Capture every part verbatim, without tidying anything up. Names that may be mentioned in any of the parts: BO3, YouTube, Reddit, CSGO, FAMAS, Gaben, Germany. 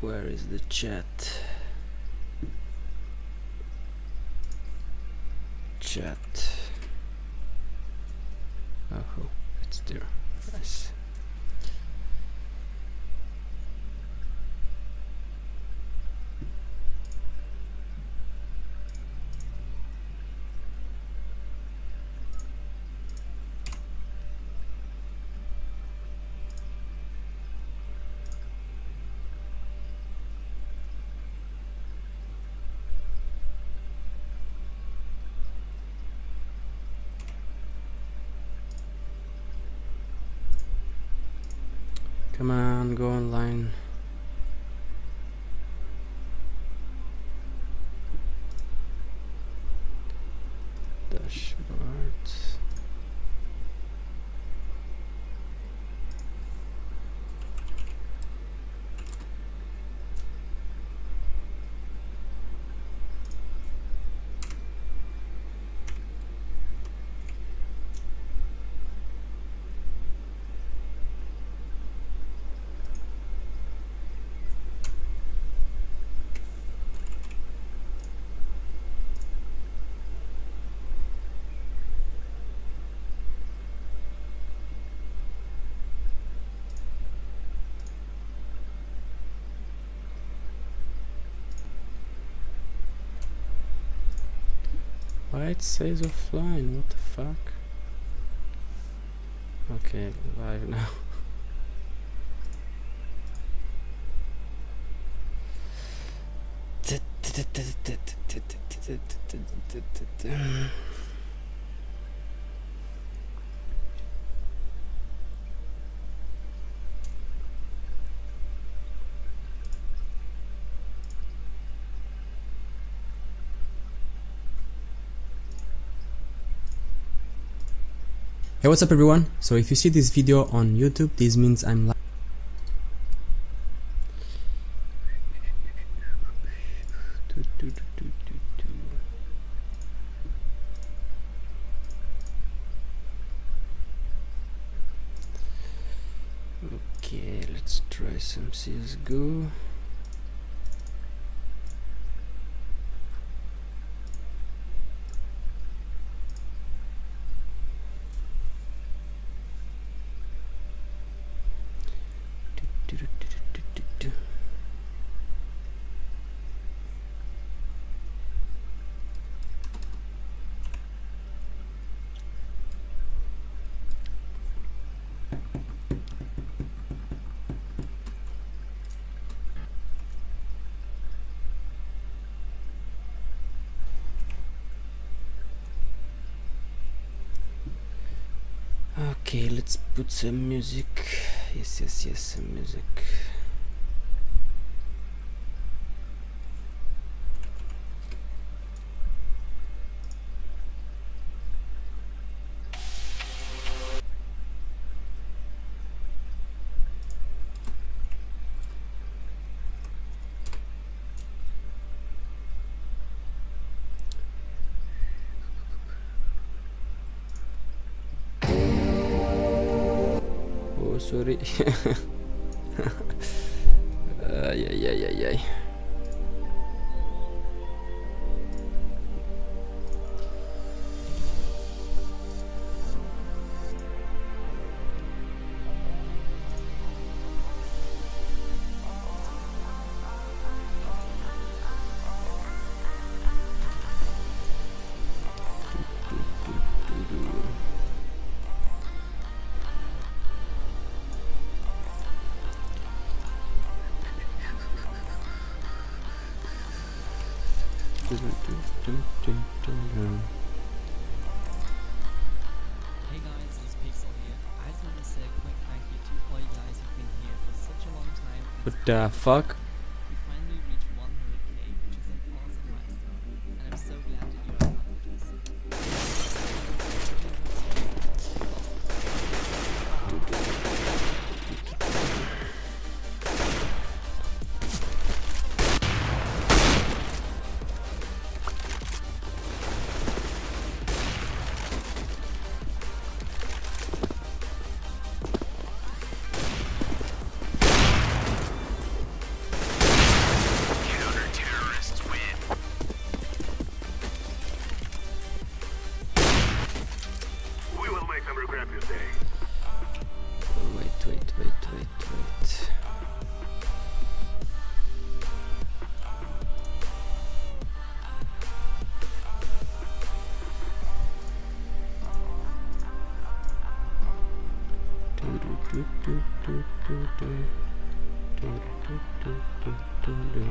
Where is the chat? Chat. Oh, it's there. Nice. Come on, go online. Dashboard. It says offline, what the fuck? Okay, live now. Hey, what's up everyone? So if you see this video on YouTube, this means I'm live. Okay, let's try some C S G O. Okay, let's put some music. Yes, yes, yes, some music. Sorry. ay, ay, ay, ay, ay. What the fuck? We finally reached one hundred K, which is an awesome milestone, and I'm so glad that you are part of this. make them regret your day. Wait, wait, wait, wait, wait. Do, do, do, do, do. Do, do, do, do, do, do.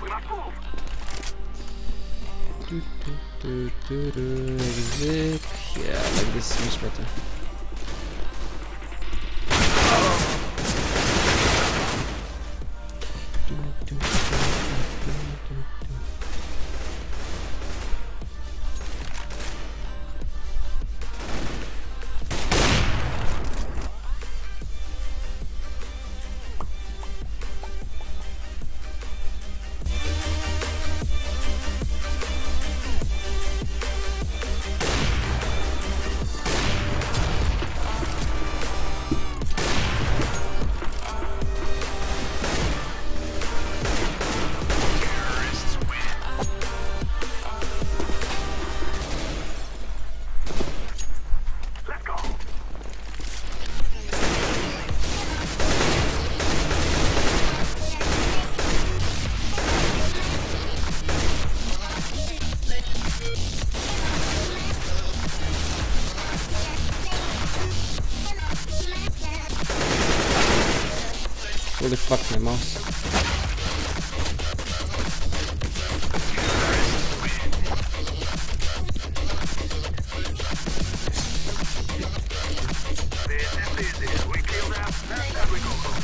We must move. Do, do, do, do, do. Exit. Yeah, like this is much better. Do, do, do, do, do, do. Holy fuck, my mouse. We kill them, and we go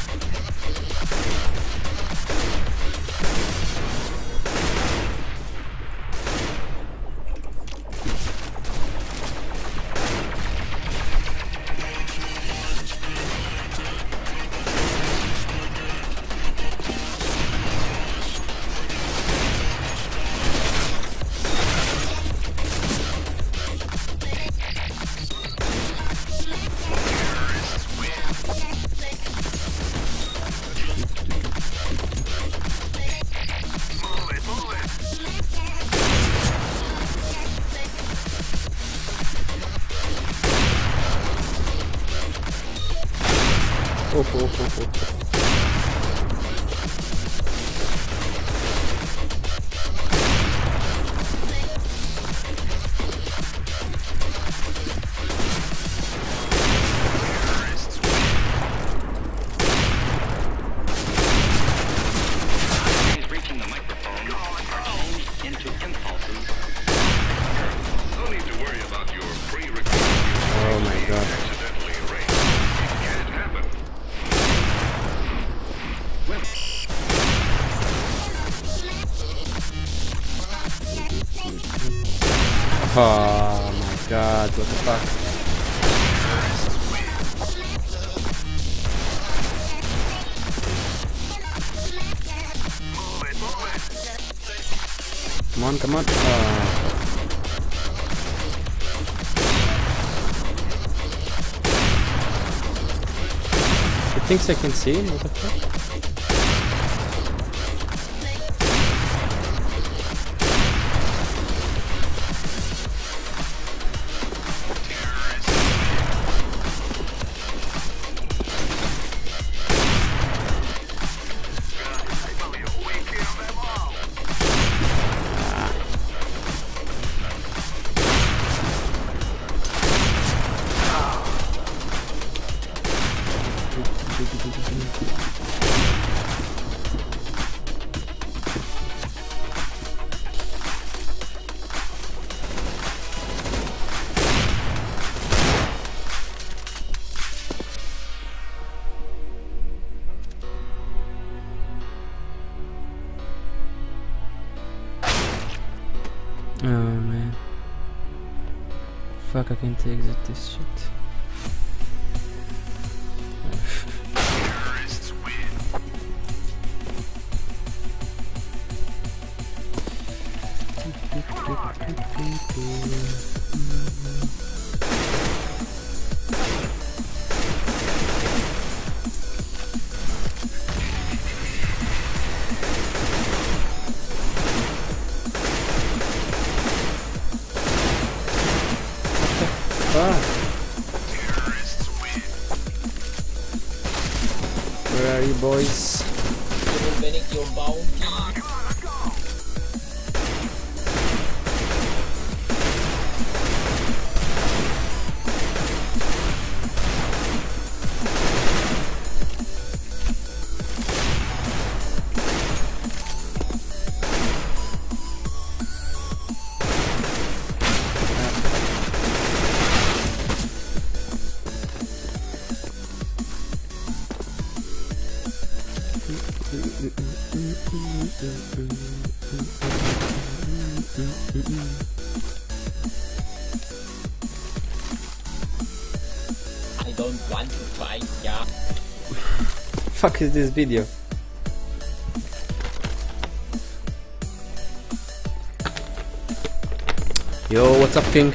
Oh, oh, oh, oh, oh. Oh my god, what the fuck? Come on, come on. Oh. It thinks I can see, what the fuck? Oh man. Fuck, I can't exit this shit. Ah. Where are you boys? I don't want to fight ya. Fuck is this video? Yo, what's up, King?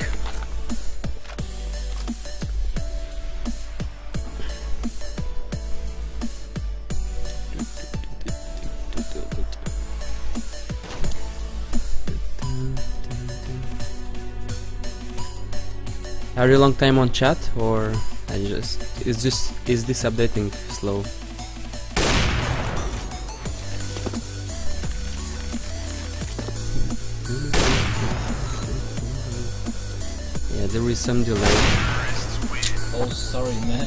Are you long time on chat, or I just is just is this updating slow? Yeah, there is some delay. Oh, sorry, man.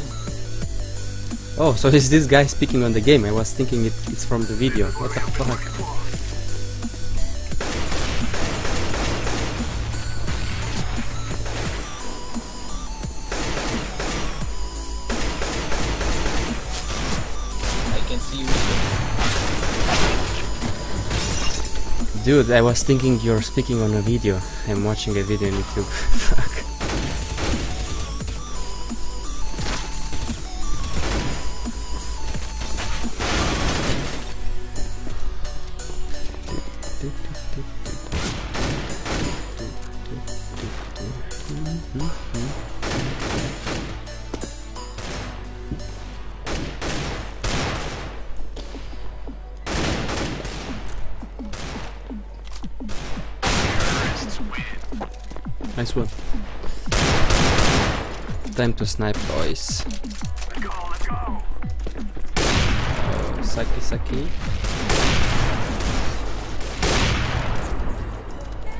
Oh, so is this guy speaking on the game? I was thinking it, it's from the video. What the fuck? Dude, I was thinking you're speaking on a video. I'm watching a video on YouTube. Nice one. Time to snipe, boys. Let's go, let's go. Oh, Saki Saki.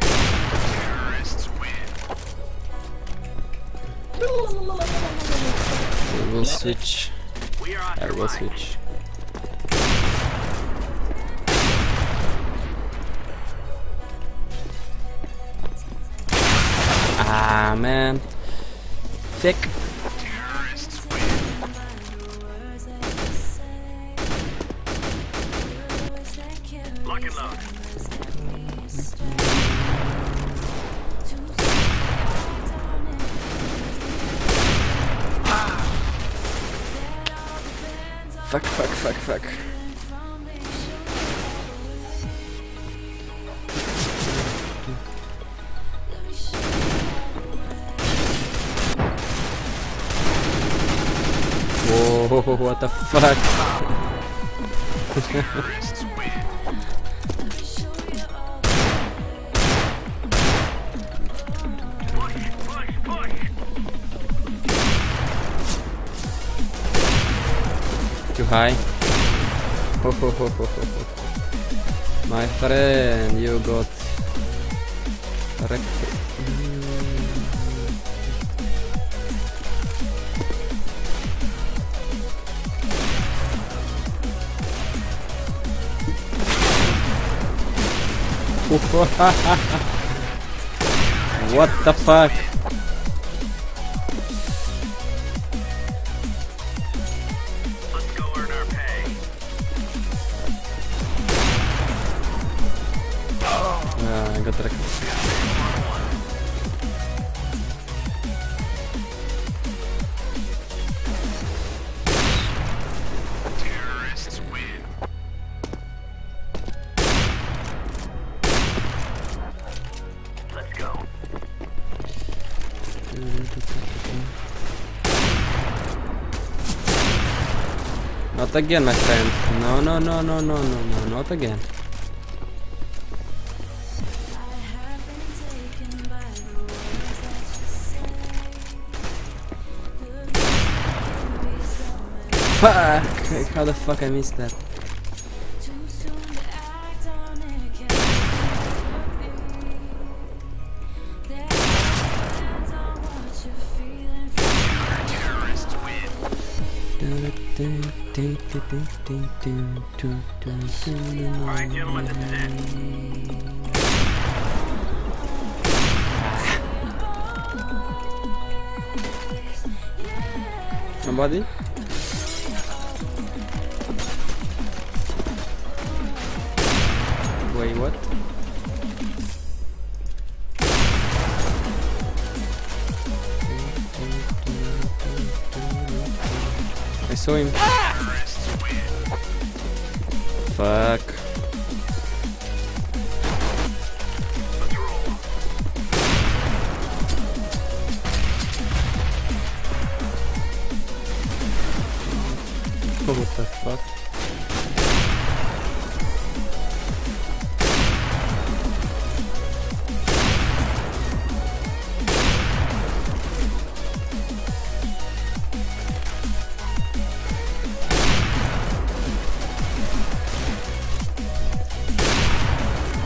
Terrorists win. We will switch. We are I will switch. Ah, man. Thick. Lock and load. Ah. Fuck, fuck, fuck, fuck. Oh, what the fuck? Too high. My friend, you got wrecked. What the fuck? Let's go earn our pay. Oh, uh, I got that. Terrorists win. Not again, my friend. No, no, no, no, no, no, no, not again. Fuck! How the fuck I missed that? Alright, gentlemen, this is it. Somebody? Wait, what? I saw him. Fuck. What the fuck?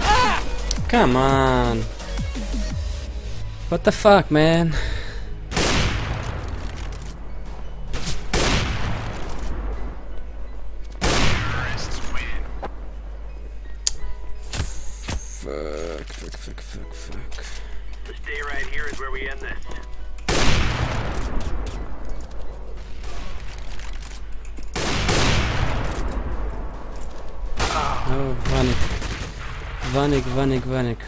Ah! Come on! What the fuck, man? Fuck, fuck, fuck, fuck, fuck. This day right here is where we end this. Oh, Vanik. Vanik, Vanik, Vanik.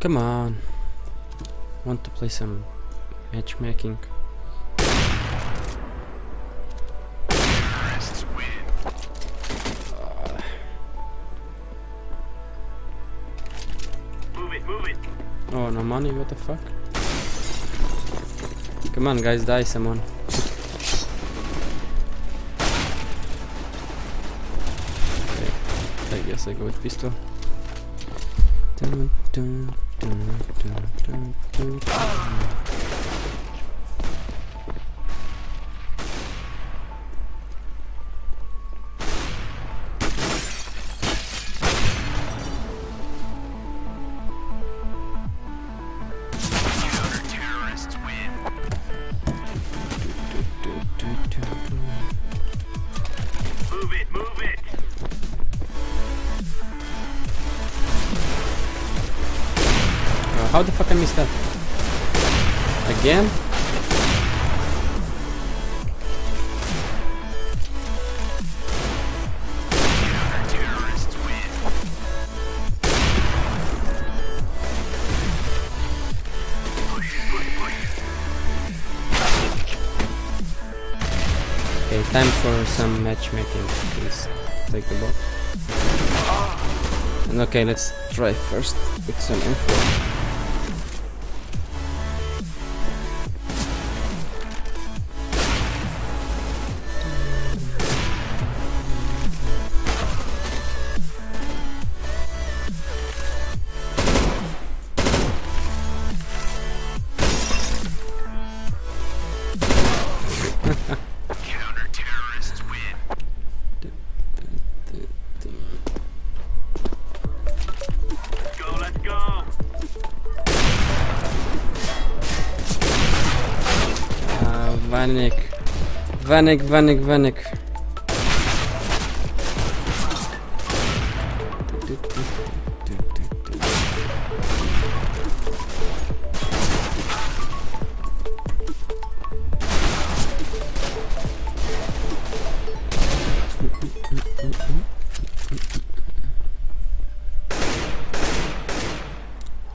Come on, I want to play some matchmaking. Uh. Move it, move it. Oh, no money, what the fuck? Come on guys, die someone. Okay. I guess I go with pistol. Dun, dun. Counter-terrorists win. Move it, move it. How the fuck I missed that? Again? Counter-terrorists win. Okay, time for some matchmaking. Please take the ball. And okay, let's try first with some info. Counter-terrorists win. Let's go, let's go. Ah, Vanik. Vanik, Vanik, Vanik.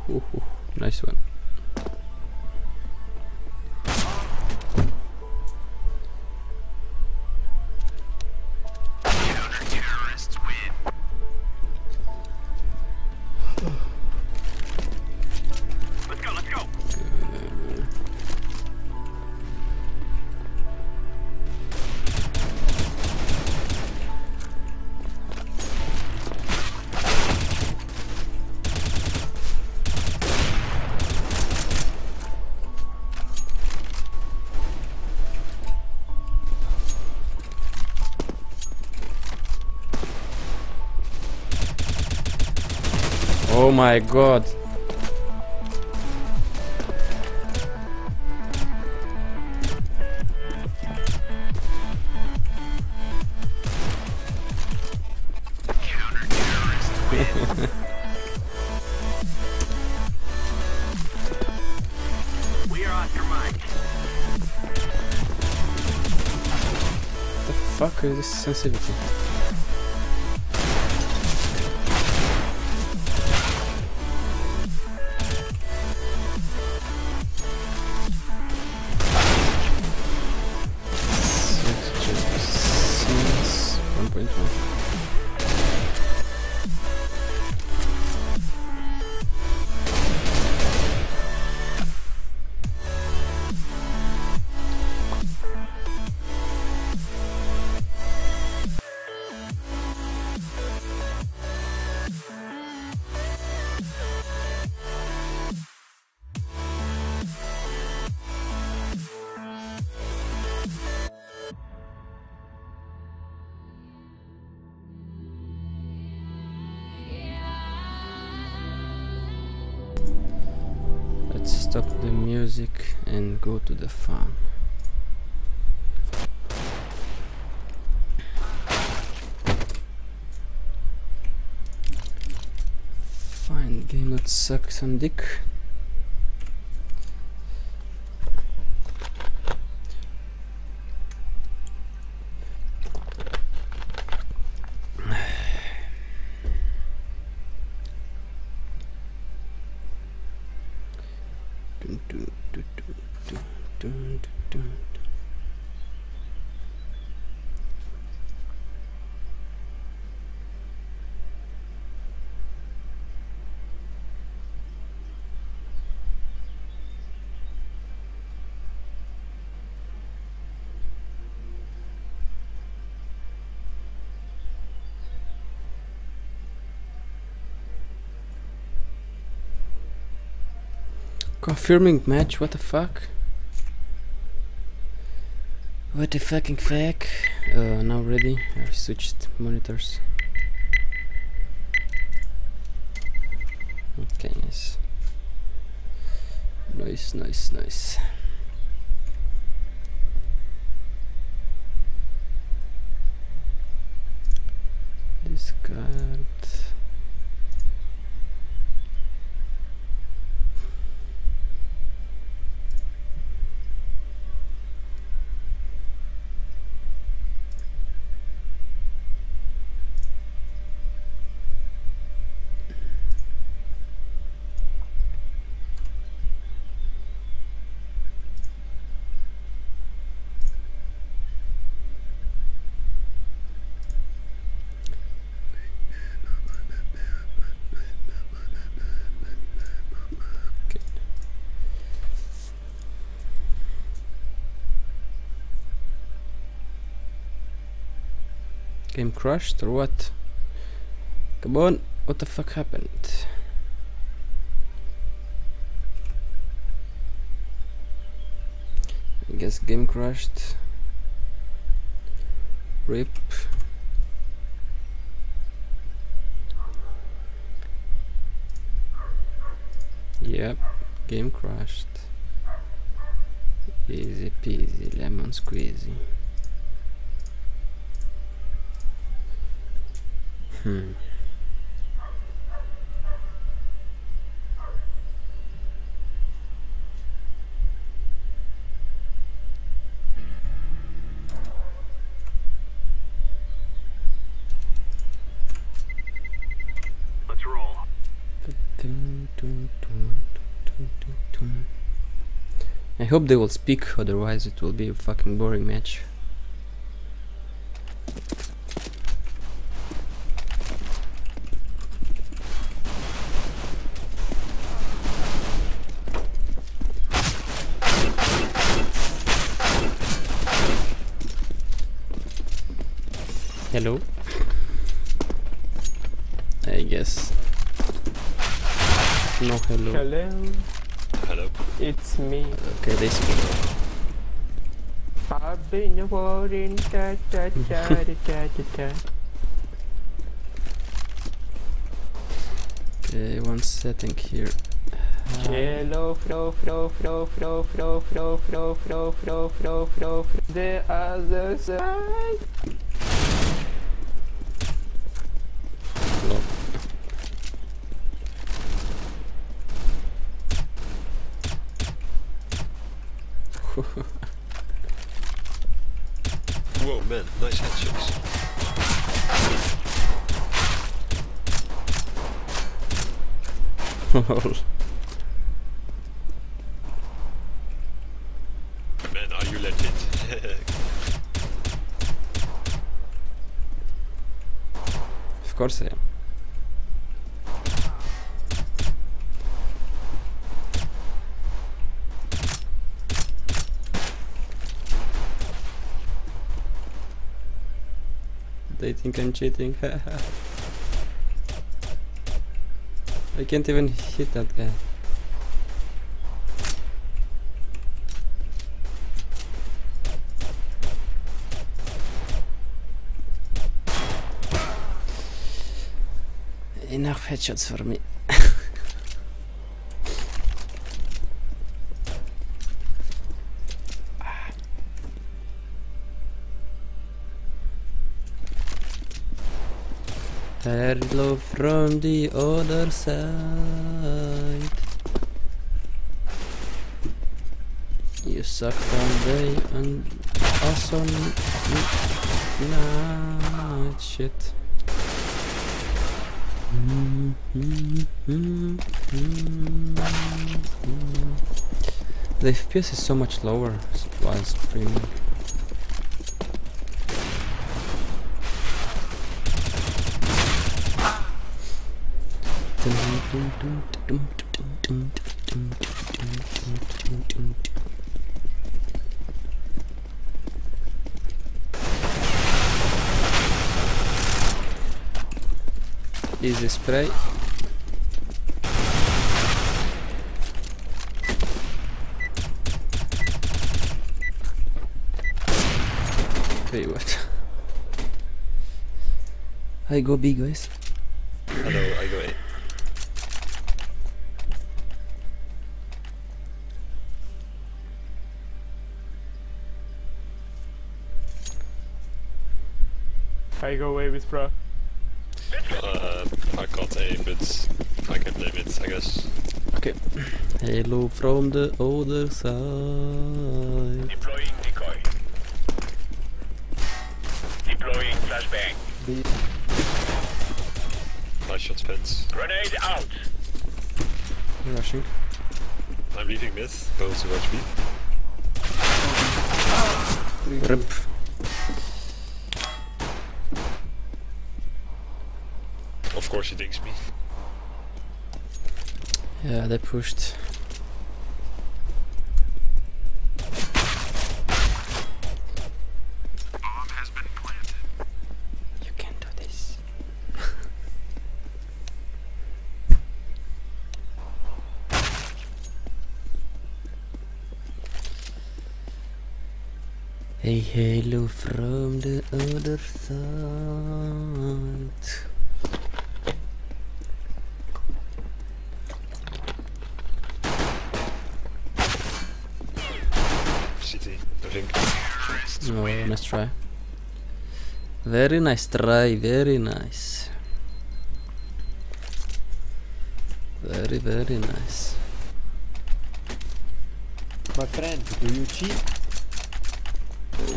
Ooh, ooh, nice one. Counter-terrorists win. Oh my god. What the fuck is this sensitivity? Stop the music and go to the farm. Fine game, let's suck some dick. Confirming match, what the fuck? What the fucking fuck? Uh, now ready, I switched monitors. Okay, nice. Nice, nice, nice. Discard. Game crashed or what? Come on, what the fuck happened? I guess game crashed. Rip. Yep, game crashed. Easy peasy, lemon squeezy. Hmm. Let's roll. I hope they will speak, otherwise it will be a fucking boring match. Hello, I guess. No, hello. Hello. Hello. It's me. Okay, they speak. I've been a warring da da da da da da. Okay, one setting here. Hello, flow, flow, flow, flow, flow, flow, flow, flow, flow, flow, flow, the other side. Whoa, man, nice headshots. Of course I am. They think I'm cheating. I can't even hit that guy. Enough headshots for me. Hello from the other side. You suck one day and awesome night. Shit. Mm, mm, mm, mm, mm. The F P S is so much lower while streaming. Easy spray. Okay, what? I go B, guys. Hello, I go A. I go A with bro. Uh, I can't aim, but I can live it, I guess. Okay. Hello from the other side. Deploying decoy. Deploying flashbang. Be nice shots, Pence. Grenade out! I'm rushing. I'm leaving this. Go to watch me. Rip. Of course he digs me. Yeah, they pushed. Bomb has been planted. You can do this. Hey, hello from the other side. Oh, nice try. Very nice try, very nice. Very, very nice. My friend, do you cheat?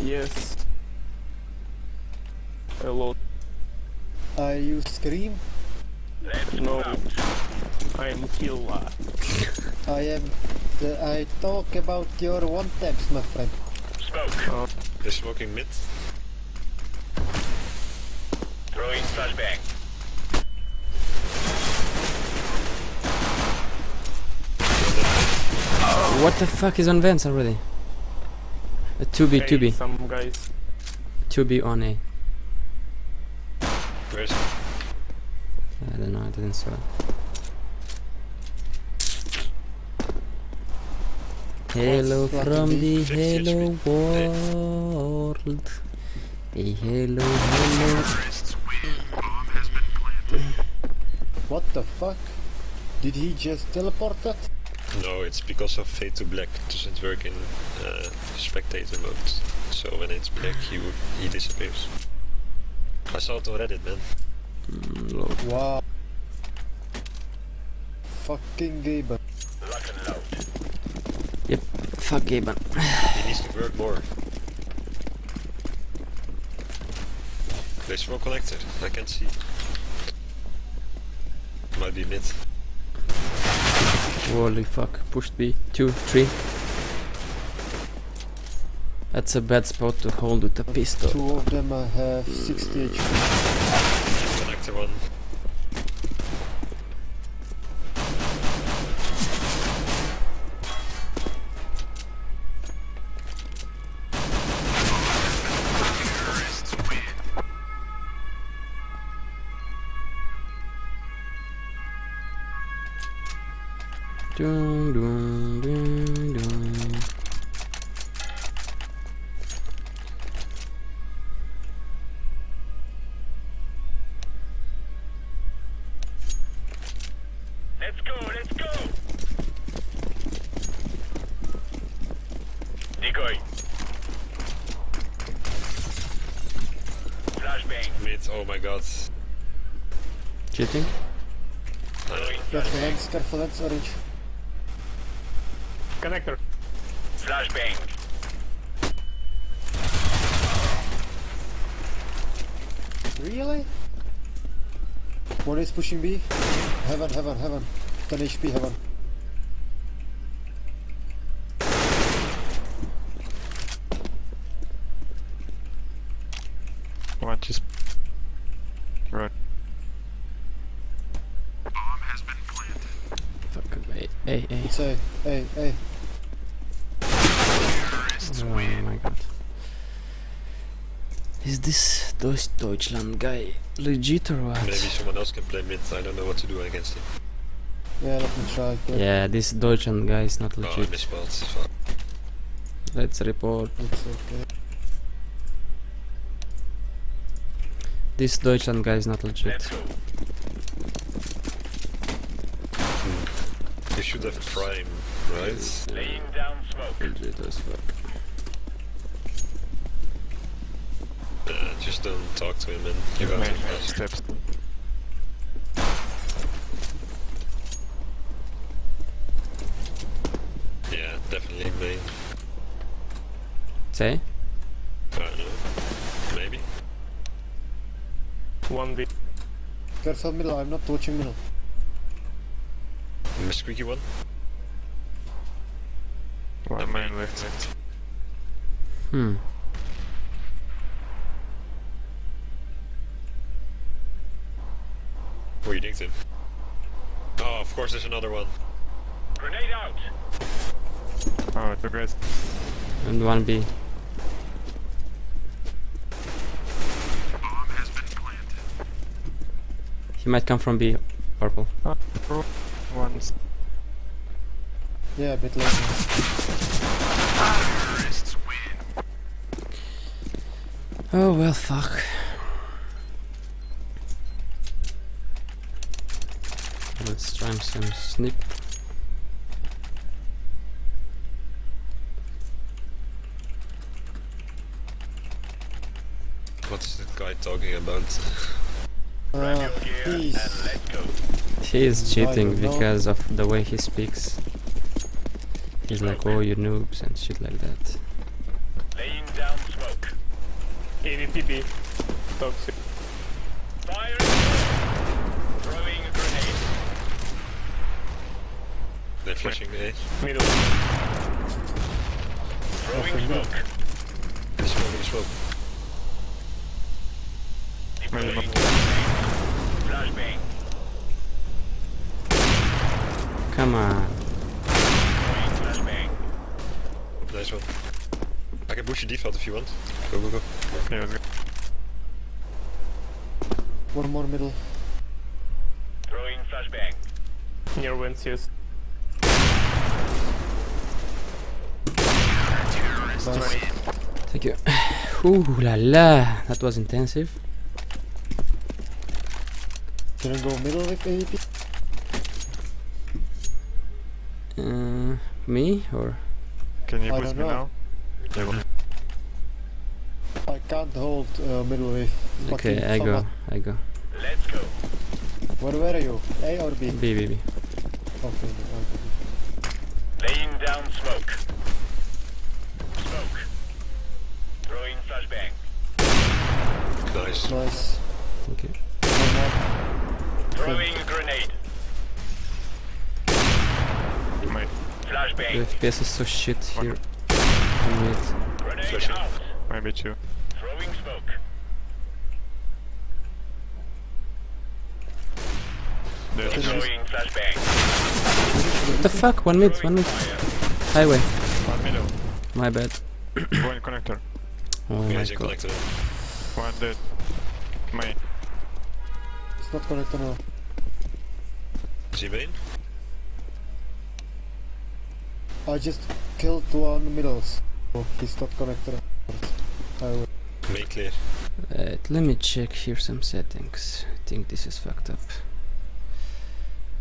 Yes. A lot. Are you scream? No. I'm killer. I am... The, I talk about your one-taps, my friend. Smoke. Oh. They're smoking mid. Throwing flashbang. Oh. What the fuck is on vents already? A two B, okay, two B. Some guys. two B on A. Where's it? I don't know, I didn't saw it. Hello from the hello world. Hey, hello, hello. What the fuck? Did he just teleport that? No, it's because of fade to black. It doesn't work in uh, spectator mode. So when it's black, he, would, he disappears. I saw it on Reddit, man. Mm, wow. Fucking Gaben. Lock and load. Yep, fuck Gaben. He needs to work more. There's no connector, I can't see. Might be mid. Holy fuck, pushed B, two, three. That's a bad spot to hold with a pistol. Two of them I have sixty H P. Connector one. Dun, dun, dun, dun. Let's go, let's go. Decoy. Flashbang. Mid, oh my god. Cheating? Flashbang, careful, that's orange. Connector. Flashbang. Really? One is pushing B. Heaven, heaven, heaven. ten H P, heaven. One just run. Bomb has been planted. Fucking wait. Hey, hey. It's A, A, A. Oh my god. Is this Deutschland guy legit or what? Maybe someone else can play mid, I don't know what to do against him. Yeah, let me try. Yeah, yeah this Deutschland guy is not legit. Oh, I misspelled. Let's report. It's okay. This Deutschland guy is not legit. Hmm. You should have prime, right? Laying down smoke. Legit as fuck. Just don't talk to him and you got to pass steps. Yeah, definitely main. Say? I don't know. Maybe. one B. Careful middle, I'm not touching middle. The squeaky one? One no, main left. left. Hmm. Oh, you dinked him. Oh, of course there's another one. Grenade out! Oh, it's a grenade. And one B. Bomb has been planted. He might come from B, purple. Oh, ones. Yeah, a bit later. Terrorists win. Oh, well, fuck. Let's try some snip. What's that guy talking about? Uh, he's he is cheating because of the way he speaks. He's like, oh, you noobs and shit like that. Laying down smoke. A V P B. Toxic. They're flashing the edge. Middle. Throwing smoke. They're smoking smoke. Deploying. Flashbang. Come on. Flashbang. Nice one. I can push your default if you want. Go, go, go. Yeah, let's go. One more middle. Throwing flashbang. Near wins, yes. Nice. Thank you. Ooh la la, that was intensive. Can I go middle with A P? me or? Can you I push me know. now? I can't hold uh, middle wave. Okay, Lucky I someone. go. I go. Let's go. Where were you? A or B? B, B, B. Okay. B. Laying down smoke. Smoke. Throwing flashbang. Nice. Nice. Okay. Throwing a grenade. My flashbang. The F P S is so shit here. Grenade out. Maybe two. Throwing smoke. They're throwing flashbang. What the fuck? One mid, one mid. Highway. One middle. My bad. One connector. Oh yeah, my god. Collector. One dead. My. It's not connector now. G-Bane? I just killed one middles. Oh, he's not connector. Make clear. Uh, let me check here some settings. I think this is fucked up.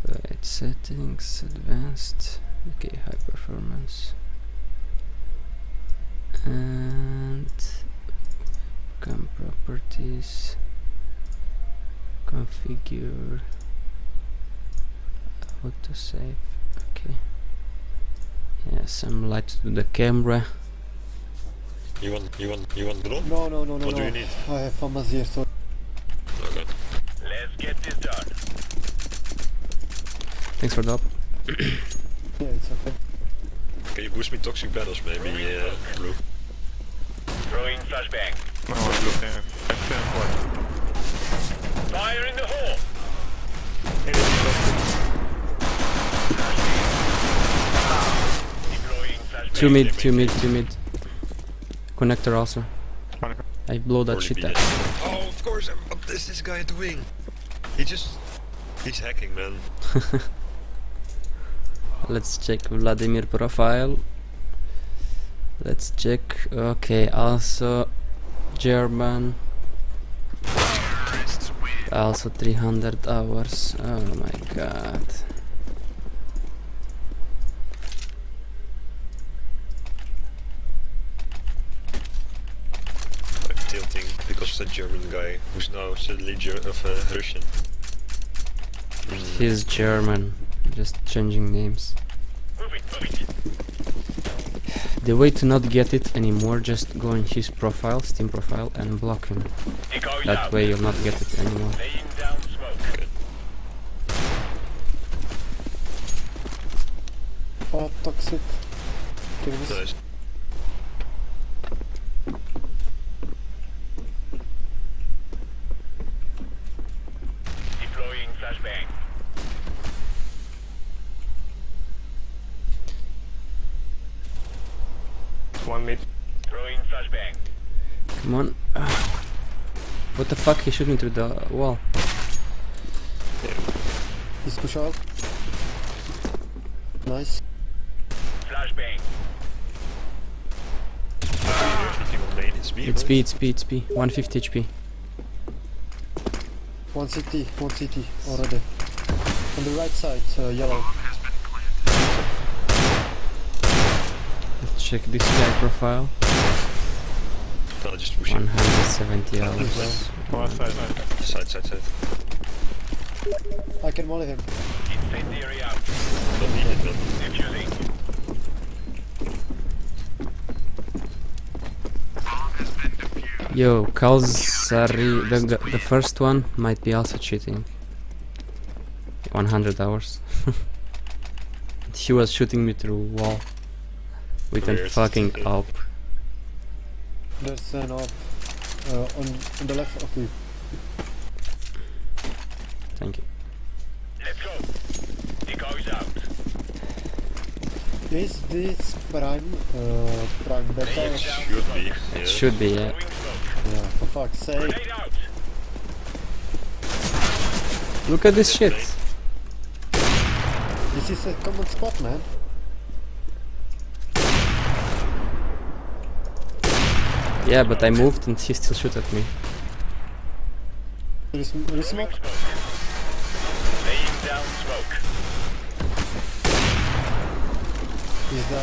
Right, settings, advanced. Okay, high performance. And webcam properties. Configure. Auto save. Okay. Yeah, some light to the camera. You want, you want, you want drone? No, no, no, no. What no. do you need? I have FAMAS here, so. Oh god. Let's get this done. Thanks for the up. Yeah, it's okay. Can you boost me toxic battles, maybe? Yeah, uh, blue. Throwing flashbang. No, blue. Yeah. Fire in the hole. Two mid, two mid, two mid. Connector also. I blow that shit up. Oh, of course, I'm, what is this guy doing? He just... he's hacking, man. Let's check Vladimir profile. Let's check... okay, also... German. Also three hundred hours. Oh my god. Tilting because the German guy who's now suddenly Ger of uh, Russian. Mm. He's German, just changing names. Move it, move it. The way to not get it anymore, just go in his profile, Steam profile, and block him. That out. way you'll not get it anymore. Oh, toxic. Nice. One mid. Throwing flashbang. Come on. Uh, what the fuck? He shoot me through the wall. Yeah. He's push out. Nice. Flashbang. It's B, it's B, it's B. one fifty H P. one sixty, one sixty already. On the right side, uh, yellow. Check this guy profile. No, just push him. one hundred seventy hours. Oh, side, side, side, side. I can molly him. Incendiary out. Don't need it, don't need it. Yo, Kalsari, the, the, the first one might be also cheating. one hundred hours. He was shooting me through wall. With a fucking op. There's an op uh, on, on the left of you. Thank you. Let's go. He goes out. Is this prime? Uh, prime beta? It should be. Yeah. It should be, yeah. Yeah, for fuck's sake. Look at this shit. This is a common spot, man. Yeah, but I moved and he still shoot at me. There is, there is smoke. Laying down smoke. Пизда.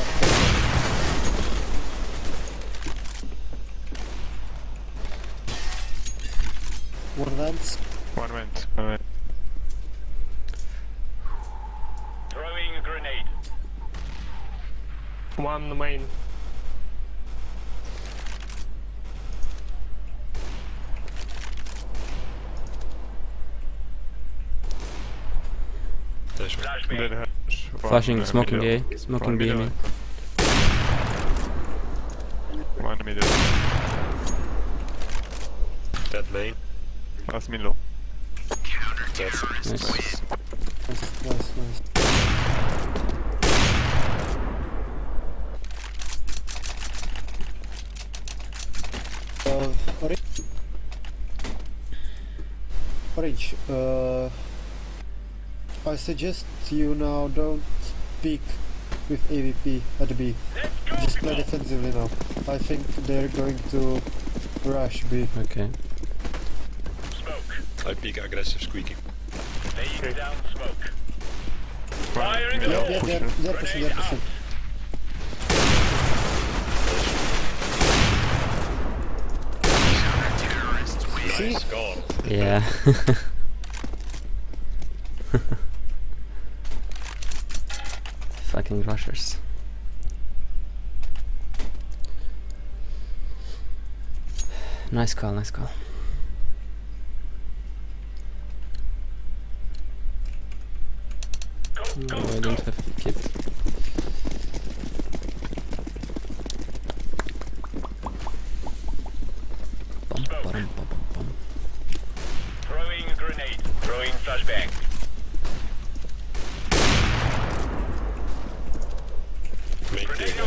One vent. One vent. One vent. Throwing a grenade. One main. Flashing, smoking A, smoking B. One middle. Dead lane. Last middle. Dead. Nice. Nice, nice, nice. Uh, orange. Orange, uh... I suggest you now don't peek with A V P at B. Just play defensively now. I think they're going to rush B. Okay. Smoke. I peek aggressive squeaking. Laying okay. Down smoke. Firing yeah, yeah, they're, they're pushing, they're pushing. See? Yeah. Fucking rushers. Nice call, nice call. No, I don't have to keep it. Bum, bum, bum, bum. Throwing a grenade, throwing flashbang. Make clear, guys.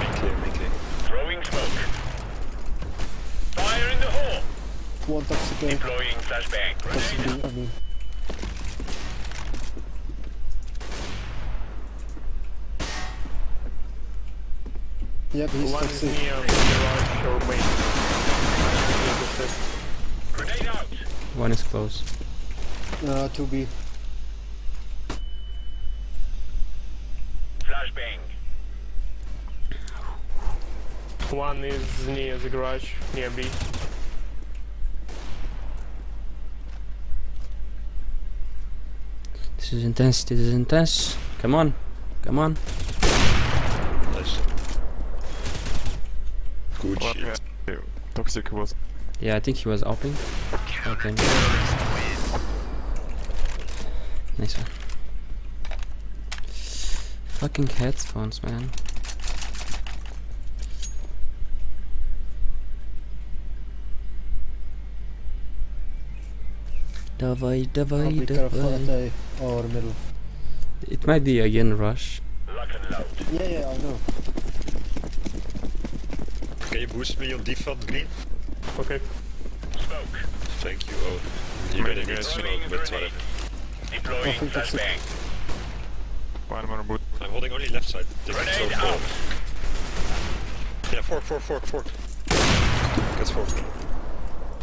Make clear, make clear. Throwing smoke. Fire in the hole. One toxic. Deploying flashbang. Grenade. I mean. Yep, he's one toxic. One is near garage or main. Grenade out. One is close. Uh, two B. One is near the garage, near B. This is intense, this is intense. Come on, come on. Nice. Good well, shit. Yeah. Toxic was... Yeah, I think he was opening. Okay. Nice one. Fucking headphones, man. Давай, давай, давай. Or middle. It might be again rush. Yeah, yeah, I know. Can you boost me on default green? Okay. Smoke. Thank you. Oh, you better get smoke, but whatever. Deploying flashbang. One more boot. I'm holding only left side. Grenade out. Yeah, fork, fork, fork, fork. That's fork.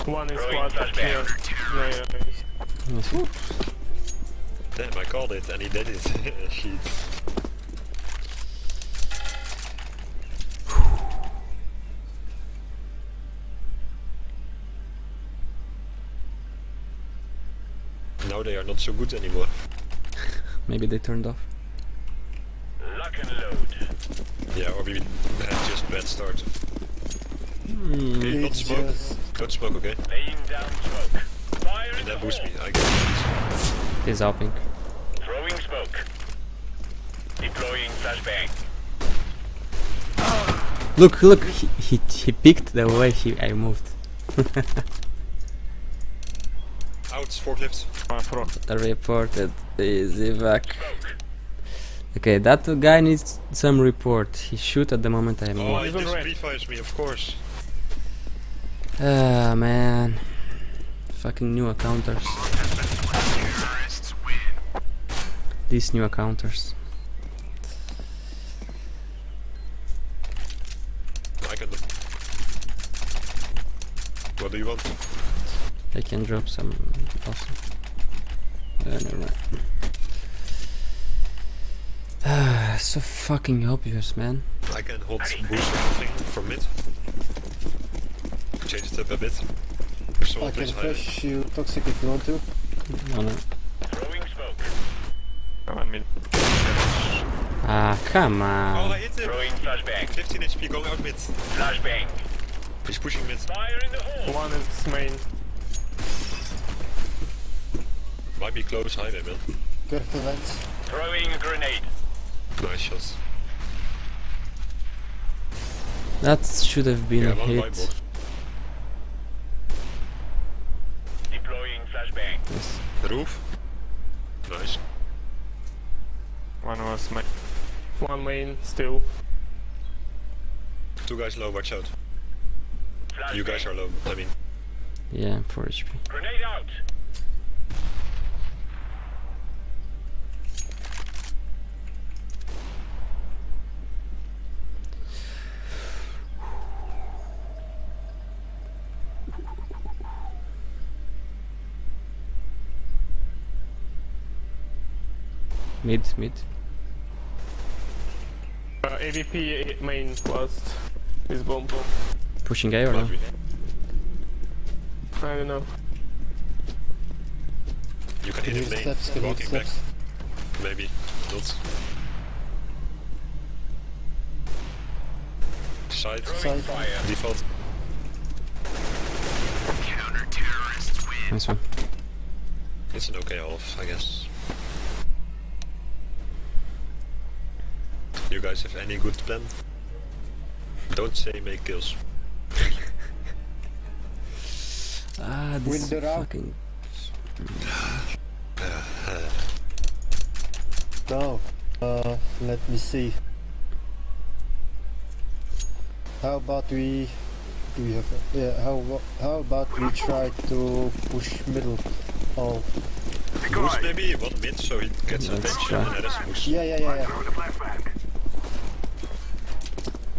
One is squad up here. Yeah, yeah, yeah. Damn, I called it and he did it. Shit. Now they are not so good anymore. Maybe they turned off. Lock and load. Yeah, or we had just bad start. Mm, okay, not smoke. Just... Don't smoke, okay? Laying down smoke. And that boosts me, I guess. He's hopping. Throwing smoke. Deploying flashbang. Oh. Look, look, he, he, he picked the way he, I moved. Out, forklifts. Reported, is evac. Okay, that guy needs some report. He shoot at the moment I move. Oh, he just pre-fires me, of course. Ah, man. Fucking new encounters. These new encounters. I got them. What do you want? I can drop some. Awesome. Uh, never mind. Uh, it's so fucking obvious, man. I can hold some bush from mid. Change it up a bit. So I can push you toxic if you want to. No, no. Throwing smoke. Come on, mid. Ah, come on. Oh, I hit him. Throwing flashbang. fifteen H P going out mid. Flashbang. He's pushing mid. Fire in the hole. One is main. Might be close, high there, man. Good for that. Throwing a grenade. Nice shots. That should have been yeah, a hit. Deploying flashbang. Yes. Roof. Nice. One was main. One main still. Two guys low, watch out. Flash you guys main. Are low, I mean. Yeah, four H P. Grenade out! Mid, mid. Uh, A V P main last is bomb. Pushing A or no? I don't know. You can hit him main, steps, walking steps. Back. Maybe, not. Side, Side. Fire. Default. Counter terrorists win. Nice one. It's an okay off, I guess. You guys have any good plan? Don't say make kills. Ah, this is fucking... No, uh, let me see. How about we... Do we have... A... Yeah, how, how about we try to push middle? Oh. Boost maybe one mid so it gets attention and let us push. Yeah, yeah, yeah, yeah.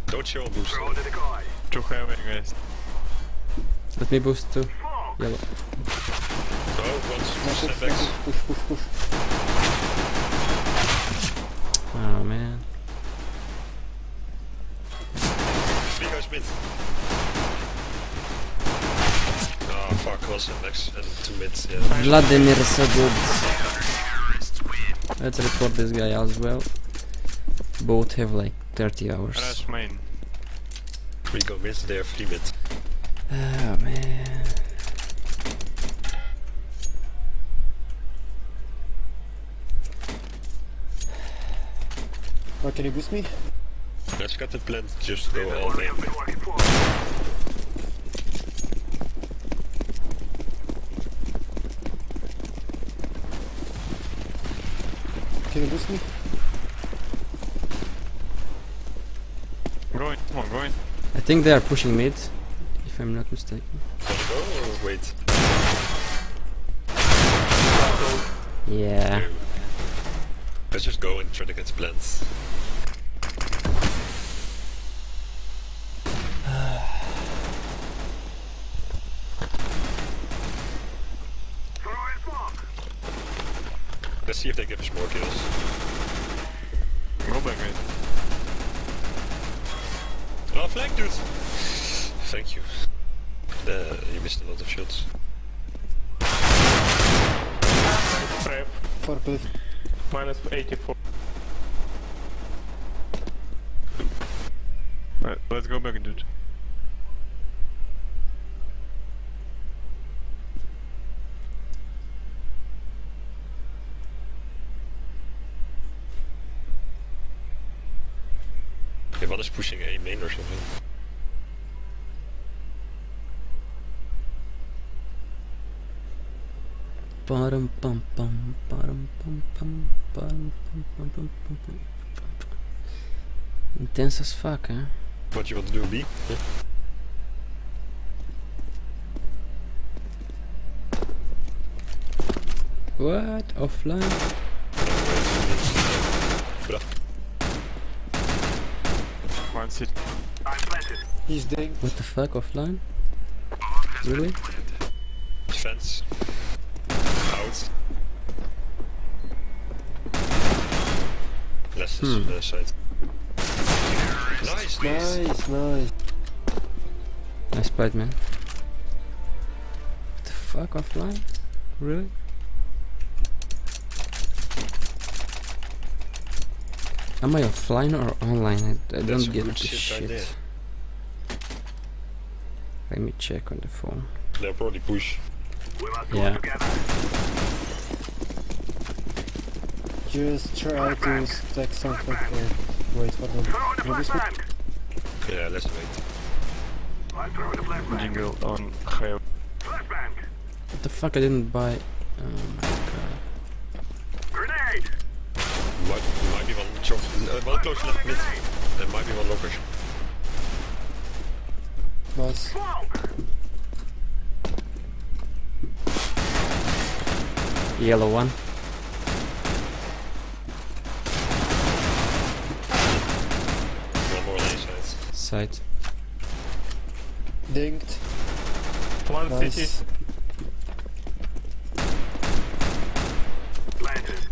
Don't show a boost. Too heavy, guys. Let me boost too. Yellow. So, once step back. Push, push, push. Oh man. Three guys mid. Oh fuck, was step back and two mids. Yeah. Vladimir is so good. Let's report this guy as well. Both have like thirty hours. That's mine. We go mid, they are free mid. Oh man. Oh, can you boost me? I've got the plan to just go all in. Can you boost me? Going, come on, going. I think they are pushing mid, if I'm not mistaken. Oh, wait. Yeah. Let's just go and try to get plants. Let's see if they give us more kills. Go back, mate. Oh, flank, dude! Thank you. Uh, you missed a lot of shots. Four plus. Minus eighty-four. Right, let's go back, dude. What is pushing a main or something? Bottom pum pum bottom pum pum bottom pum pum pum pum pum. Intense as fuck, huh? What you want to do, B? Yeah. What? Offline? He's dead. What the fuck, offline? Really? Defense. Out. Left Das ist hm. äh, scheiße. Nice, nice, nice. Nice bite, man. What the fuck, offline? Really? Am I offline or online? I, I don't get this shit. shit. Let me check on the phone. They're probably push. Yeah. Just try to stack something. Wait, hold on. Yeah, let's wait. Jingle on high. What the fuck? I didn't buy. Oh my god. Grenade! Might, might be one shot. Uh, one close left mid. There might be one lockers. Nice. Yellow one. One more lane side. Side. Dinged. One nice. City. Planted.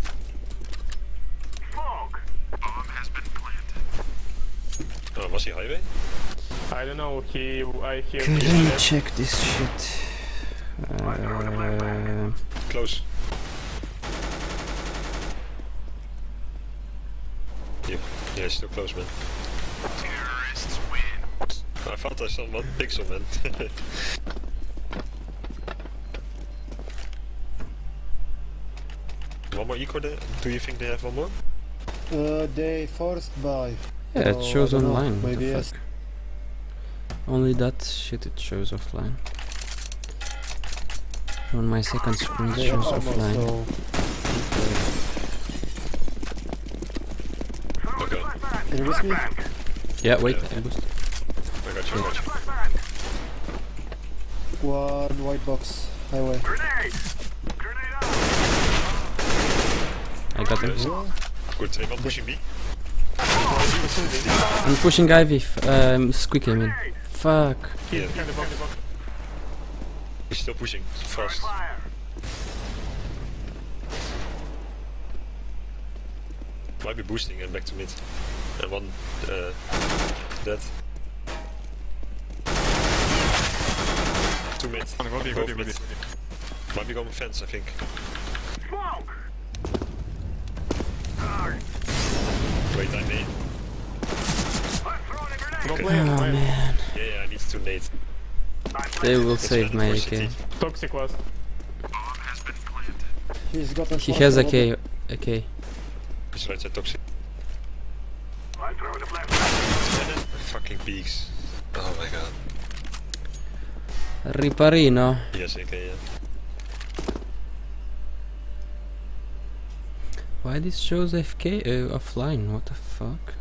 Fog. Bomb has been planted. Oh, was he highway? I don't know. He. I hear. Can you check this shit? Uh, Close. Yeah, it's still close, man. Terrorists win. I thought I saw one pixel, man. One more eco there? Do you think they have one more? Uh, they forced by. Yeah, it shows oh, online. Maybe yes. Only that shit it shows offline. On my second screen it shows offline. So Can you risk me? Yeah, wait, yeah. I boost. I got you, I got you. One white box, highway. Grenade! Grenade out! I got him. Yeah. Good, anyone pushing me? I'm pushing Ivy, um, Squeaky, I mean. Fuck. Yeah, he's still pushing, fast. Might be boosting and back to mid. And one uh, dead. Two mid. Body, body, mid. Body. Might be going fence, I think. Smoke. Wait, I nade. Okay. Oh man. Yeah, yeah, I need to nade. They will it's save my A K. Toxic was. He's got a he has a K. A K. He's right side toxic. I'm throwing the black flag. Fucking peaks. Oh my god. Riparino. Yes, A K, yeah. Why this shows F K uh, offline? What the fuck?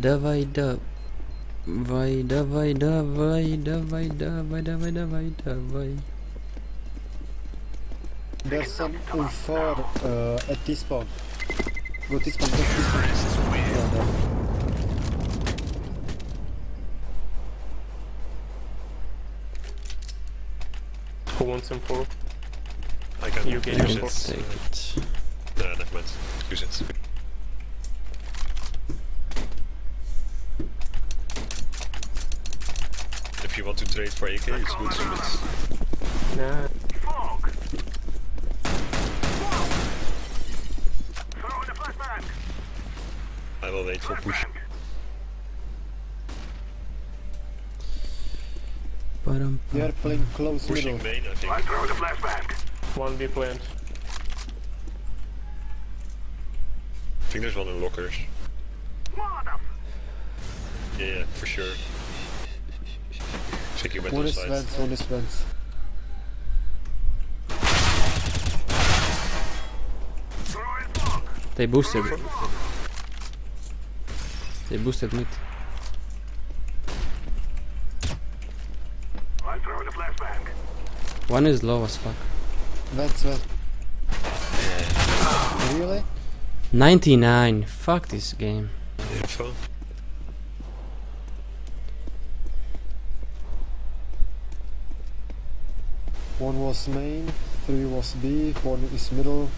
Давай, давай, давай, давай, давай, давай, давай, давай, давай. There's some info uh, at this point. Go this point, go this point. Yeah, there. Who wants info? I can you can use it. Take it. No, never mind. Use it. If you want to trade for A K, it's good to mid. Nah. I will wait for push. We are playing close middle. Pushing main, I think. I throw the flashbang. One B plant. I think there's one in lockers. Yeah, yeah, for sure. Check your metal sides. One is vents, one is vents. They boosted. They boosted mid. One is low as fuck. That's what. Uh, really? ninety-nine. Fuck this game. Info. One was main, three was B, one is middle. What?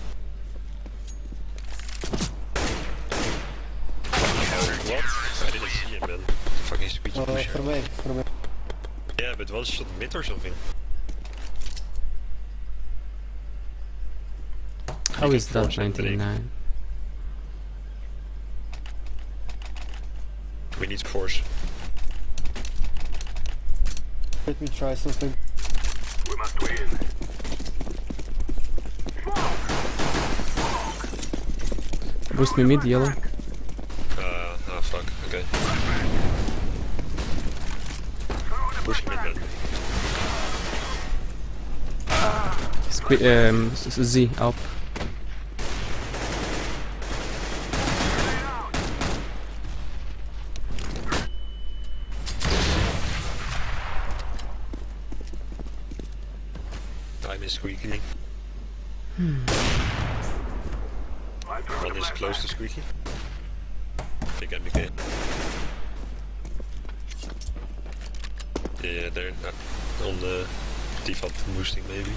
I didn't see him, man. Fucking squeaky uh, pusher. For me, for me. Yeah, but one shot mid or something. How is that ninety-nine? We need force. Let me try something. We must win. Boost me mid, yellow. Uh, oh fuck, okay. Push mid then. Sque um, Z up. Squeaky. Hmm. One is close to squeaky. They can be good. Yeah, they're not on the default boosting, maybe.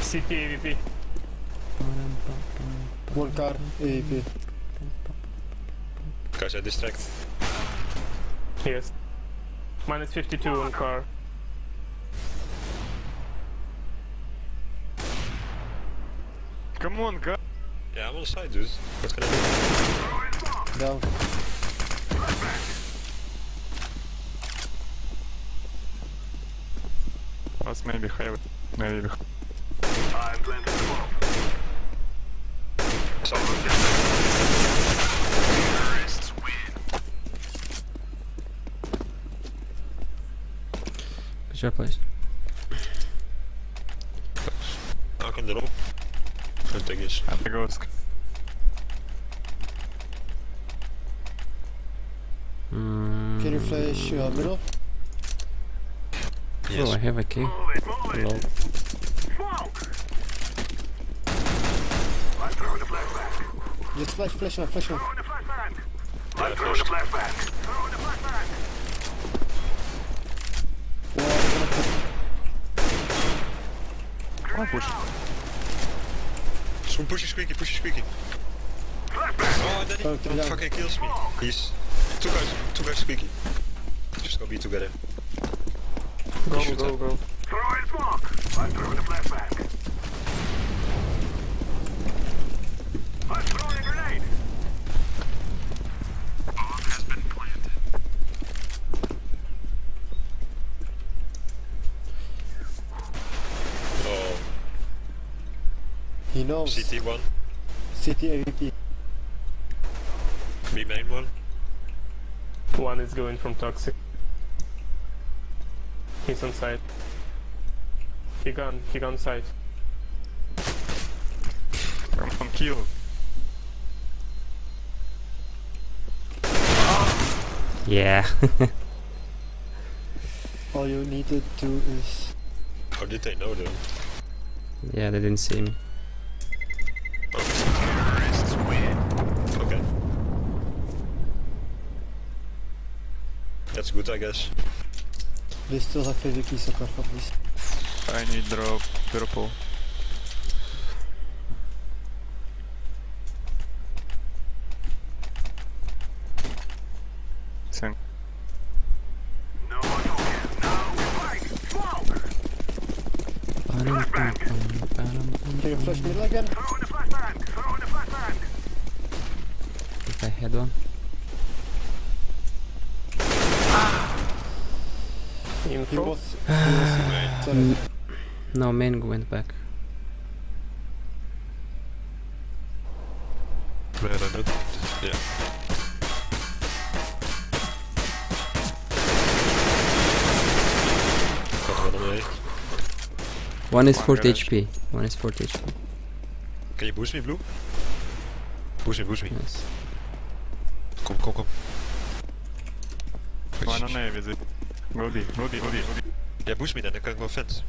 C T A V P. One car A V P. Guys, I distract. Yes. Minus fifty-two on car. Come on, go! Yeah, I'm on the side, dude. What's gonna do? Down. Let's maybe have it. Maybe. I'm planting the bomb. Someone get there. Terrorists win. Good job, please. Knock in the rope. I think it's I'm the ghost. Mm. Can you flash uh, middle? Yes. Oh, I have a key. Move it, move it. Lol. Smoke. I throw the flashbang. Just flash, flash, on, flash. On. Throw the flashbang. I throw the flashbang. Throw the flashbang. Well, I'm gonna... oh, push. Pushy squeaky, pushy squeaky. Oh, and then he oh, fucking kills me. He's two guys, two guys squeaky. Just go be together. Go, go, go, go. Throw in smoke. I throw the flashbang. I throw a grenade. Bomb has been planted. Oh. He knows. C T one. C T A V P. Me main one. One is going from toxic. He's on site. He gone, he gone site. I'm on kill. Yeah. All you needed to is... How did they know though? Yeah, they didn't see me. That's good, I guess. They still have heavy keys at Alpha, please. I need drop, purple. Same. No, no, now we fight! Smoke! Flashbang! Can you flash middle again? Throw in the flashbang! Throw in the flashbang! If I had one. He was, he was no, man went back. Where I did? Yeah. One is forty H P. One is forty H P. Can you boost me, blue? Boost me, boost me. Yes. Come, come, come. Why not name is it? Go D, go D, go D, go D. Yeah, boost me then, I can go fence.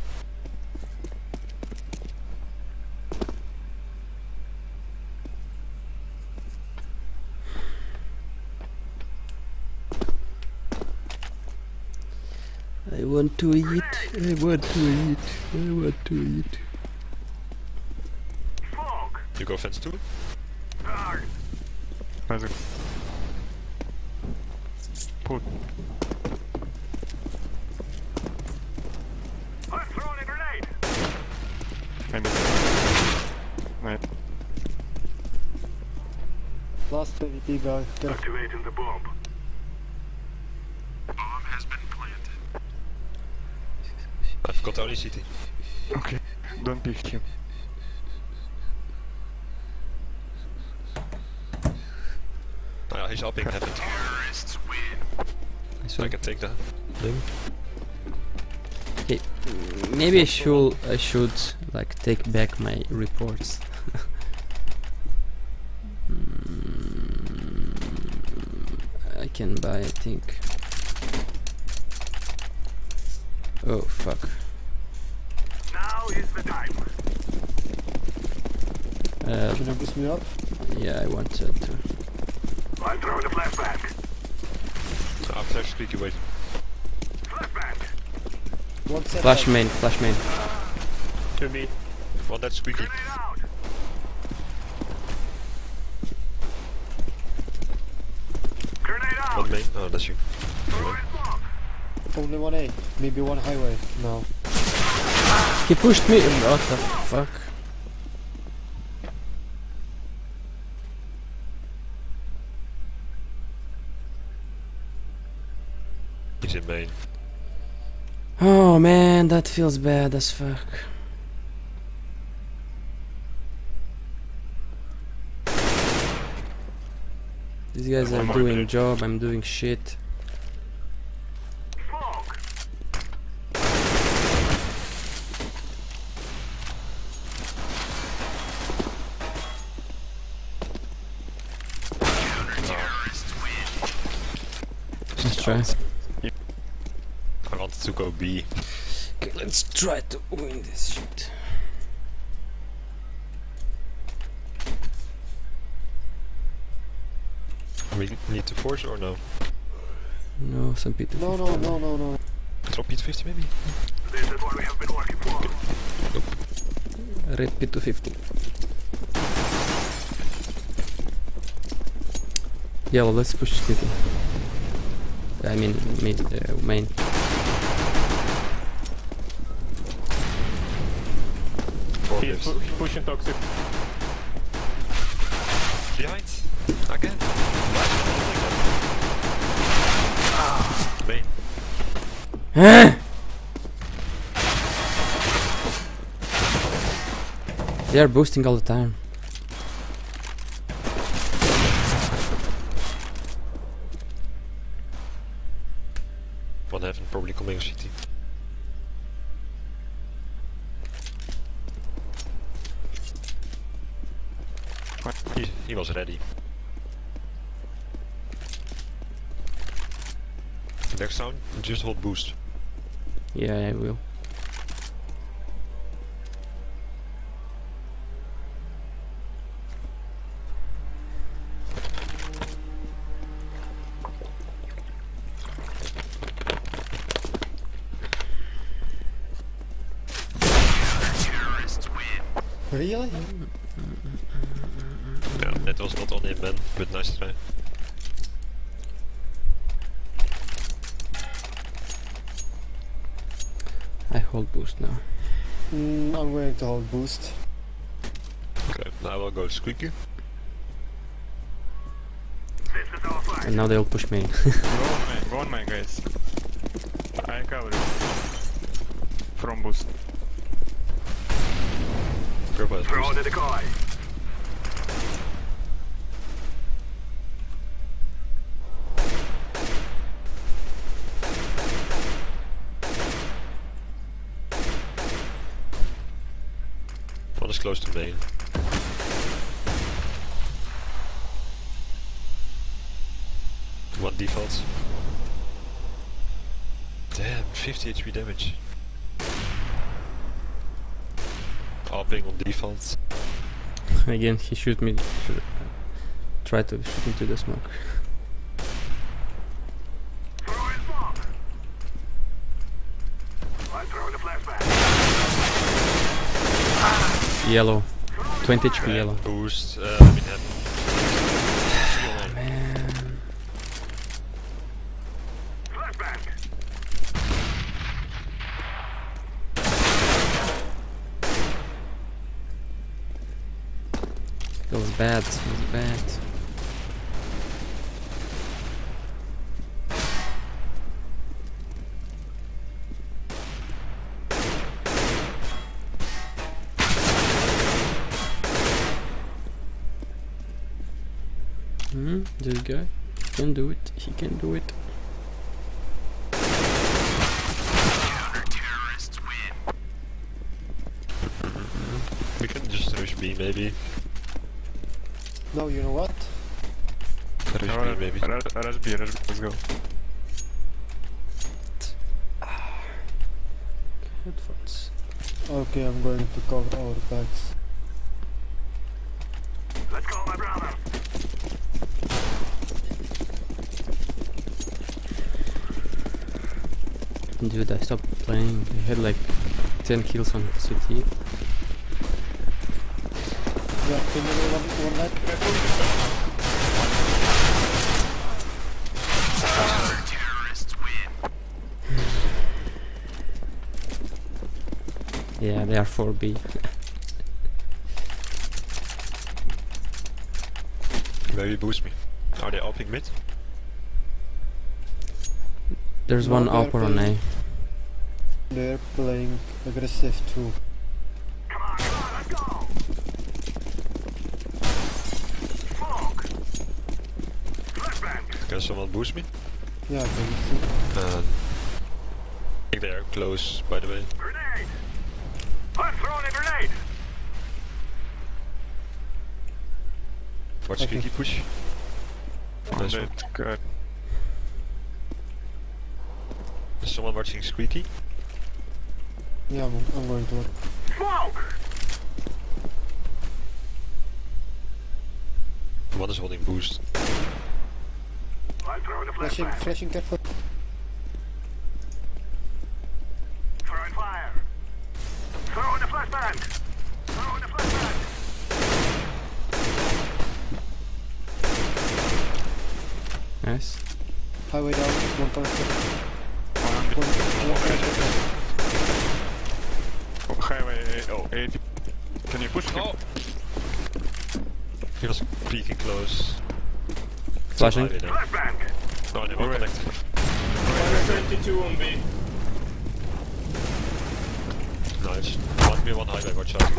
I want to eat, I want to eat, I want to eat. You go fence too? Also. Put. I'm throwing a grenade! Ein bisschen. Nein. Last A V P guy. Activating the bomb. Bomb has been planted. I've got only city. Okay, don't pick him. He's helping heaven. Terrorists win. So I can take that. Okay, maybe I should I should like take back my reports. I can buy, I think. Oh fuck. Now is the time. Uh, Can you boost me up? Yeah, I want to. I'm throwing a flashback. So I'll flash speak you wait. Flashback. What's that? Flash main, flash main. To me. Well that's squeaky. Grenade out. One main? Oh that's you. Only one A. Maybe one highway. No. He pushed me in. What the fuck? Main. Oh man, that feels bad as fuck. These guys are doing job, I'm doing shit. Fuck. Let's try. To go B. Okay, let's try to win this shit. We need to force or no? No, some P two fifty. No, no, no, no, no. Drop P two fifty maybe? This is what we have been working for. Nope. Red P two fifty. Yeah, well, let's push P two fifty. I mean, mid, uh, main. He's pu pushing toxic. Behind. Again. Ah. Main. Huh? They are boosting all the time. One heaven probably coming city. He, he was ready. Next round, just hold boost. Yeah, I will. Really? Yeah, that was not on him, man, but nice try. I hold boost now. Mm, I'm going to hold boost. Okay, now I will go squeaky. And now they'll push me. Go on, my guys. I cover you. From boost. Throw the decoy. One is close to main. One defaults. Damn, fifty H P damage. Hopping on defense. Again, he shoot me. Shoot, uh, try to shoot into the smoke. Yellow. twenty H P yellow. Boost. Uh, I mean, oh, man. It was bad. It was bad. Mm-hmm. This guy can do it. He can do it. Counter-terrorists win. We can just rush B, maybe. No, you know what? Rush no, B, maybe. Rush, rush B, rush B. Let's go. Headphones. Okay, I'm going to cover our backs. Let's go, my brother. Dude, I stopped playing. I had like ten kills on C T. Yeah, can you do one night? Counter-terrorists win. Yeah, they are four B. Maybe boost me. Are they opening mid? There's no, one upper on A. They're playing aggressive too. Come on, come on, let's go! Fuck! Flashbang! Can someone boost me? Yeah, I can see. Uh, I think they are close, by the way. Grenade! I'm throwing a grenade! Watch Kiki push. Nice one. Good. Is someone watching Squeaky? Yeah, I'm, I'm going to work. Smoke! One is holding boost. I'm throwing the flashing, flashbang. Flashing careful. Throwing fire. Throwing the flashbang. Throwing the flashbang. Nice. Highway down, one person. Oh, highway, oh, eighty. Can you push? Oh! He was peeking close. Flashing. Flashbang! No, they were connected. twenty-two on B. Nice. one V one highway, watch out.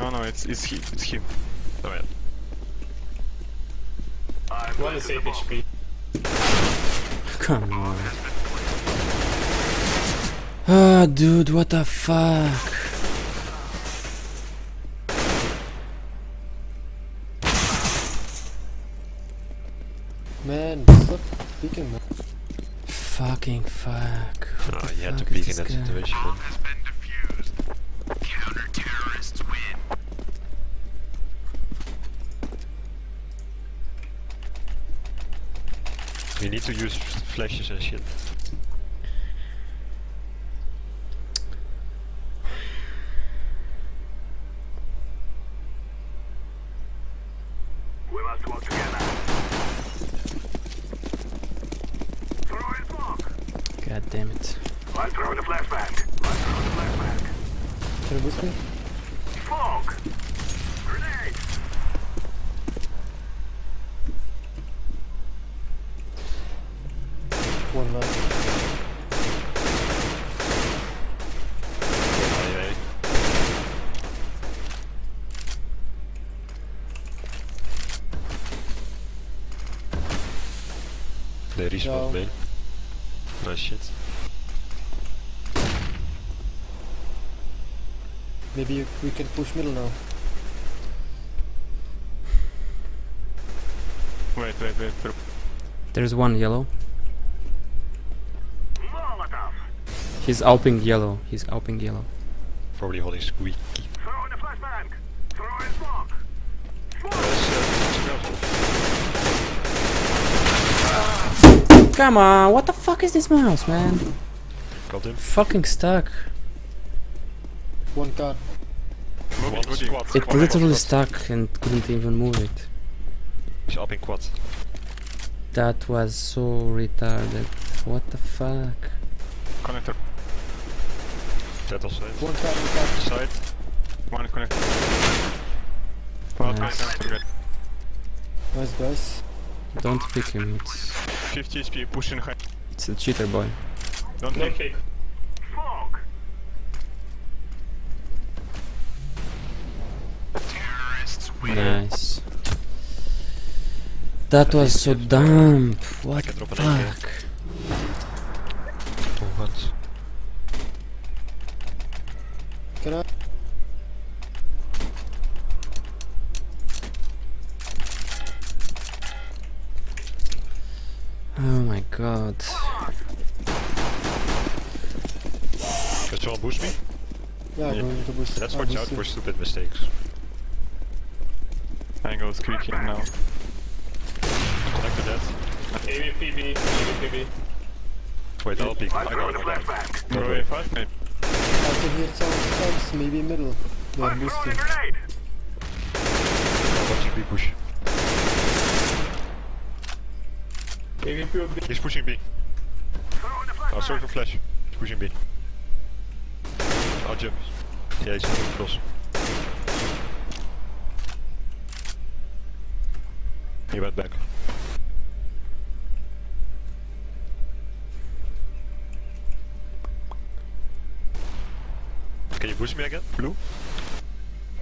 No, no, it's, it's him. It's him. Oh, yeah. One is eight H P. Come on. Ah, dude, what the fuck? Man, stop peeking, man. Fucking fuck. What oh, you had to peek in that guy? Situation. Bomb has been defused. Counter-terrorists win. We need to use flashes and shit. We must work together. Throw in smoke. God damn it. I'll throw the flashbang. I'll throw the flashbang. Can you boost me? Smoke! Grenade! One left. Highway. They respawned me. Oh shit. Maybe you, we can push middle now. Wait, wait, wait. There's one yellow. He's alping yellow, he's alping yellow. Probably holding squeaky. Throw in the flashbang! Throw in smoke! Smoke! Ah. Come on, what the fuck is this mouse, man? Got him. Fucking stuck. One gun. It literally stuck and couldn't even move it. Up in quads. That was so retarded. What the fuck? Connector. That also is. One side, side. One connector. Nice. Connector. Nice, guys. Don't pick him. It's fifty H P. Pushing high. It's a cheater boy. Don't no fake. Fuck. Terrorists win. Nice. That was so dumb. What the fuck? What? Can I? Oh my god. Could you all boost me? Yeah, yeah. Going to boost. Let's watch out for stupid mistakes. Angle is creaking now. A V P B, A V P B. Wait, I'll peek. I got it, I got it. Throw a five, maybe. I can hear some shots, maybe middle. They are boosting. Watching B push. A V P or B? He's pushing B. Oh, sorry for flash. He's pushing B. I'll jump. Yeah, he's moving close. He went back. Can you push me again? Blue?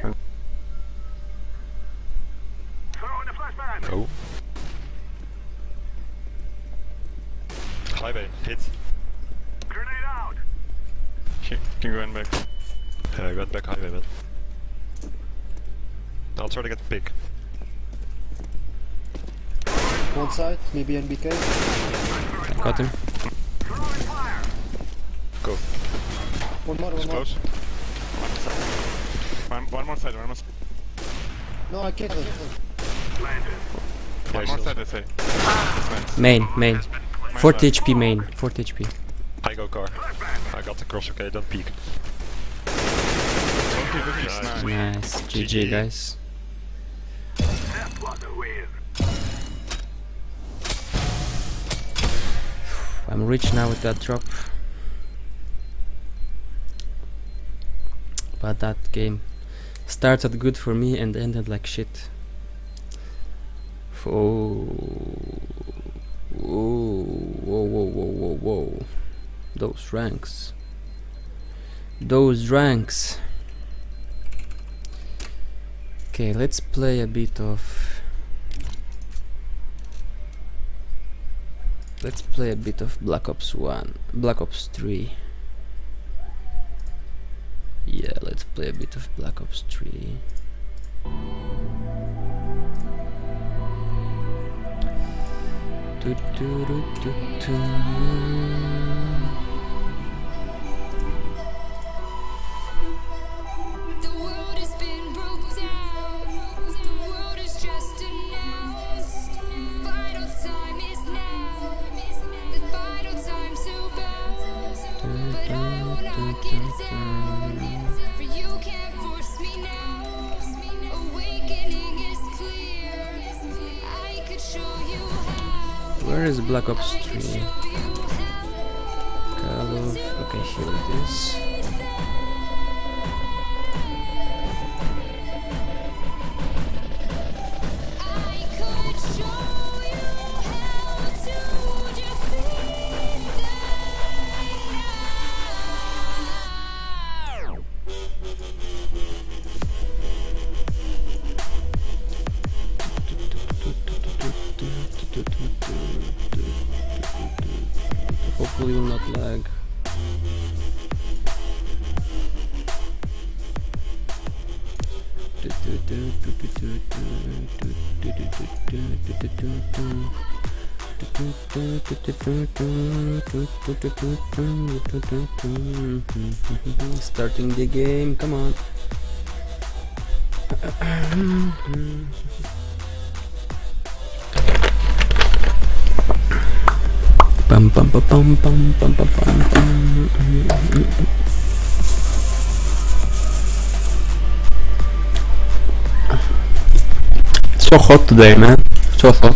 Oh. Oh. Highway, hit. Grenade out! Can you go in back? Yeah, I went back highway, man. I'll try to get the pick. One side, maybe N B K. Got him. Go. One more, one it's more. Close. One, one more side, one more side. No, I can't. One more side, I say. Main, main. forty H P main, forty H P. I go car. I got the cross, okay, don't peek. Nice, nice. G G, guys. That was a win. I'm rich now with that drop. But that game started good for me and ended like shit. Oh, oh, whoa, whoa, whoa, whoa, whoa! Those ranks, those ranks. Okay, let's play a bit of. Let's play a bit of Black Ops one, Black Ops three. Yeah, let's play a bit of Black Ops three. Do, do, do, do, do. The world has been broken down. The world is just announced. Final time is now. The final time to bow. But I will not get down. Where is Black Ops three? Call of... Okay, here it is. Hopefully will not lag. Starting the game, come on. Bum, bum, bum, bum, bum, bum, bum, bum, bum. so hot today, man. So hot.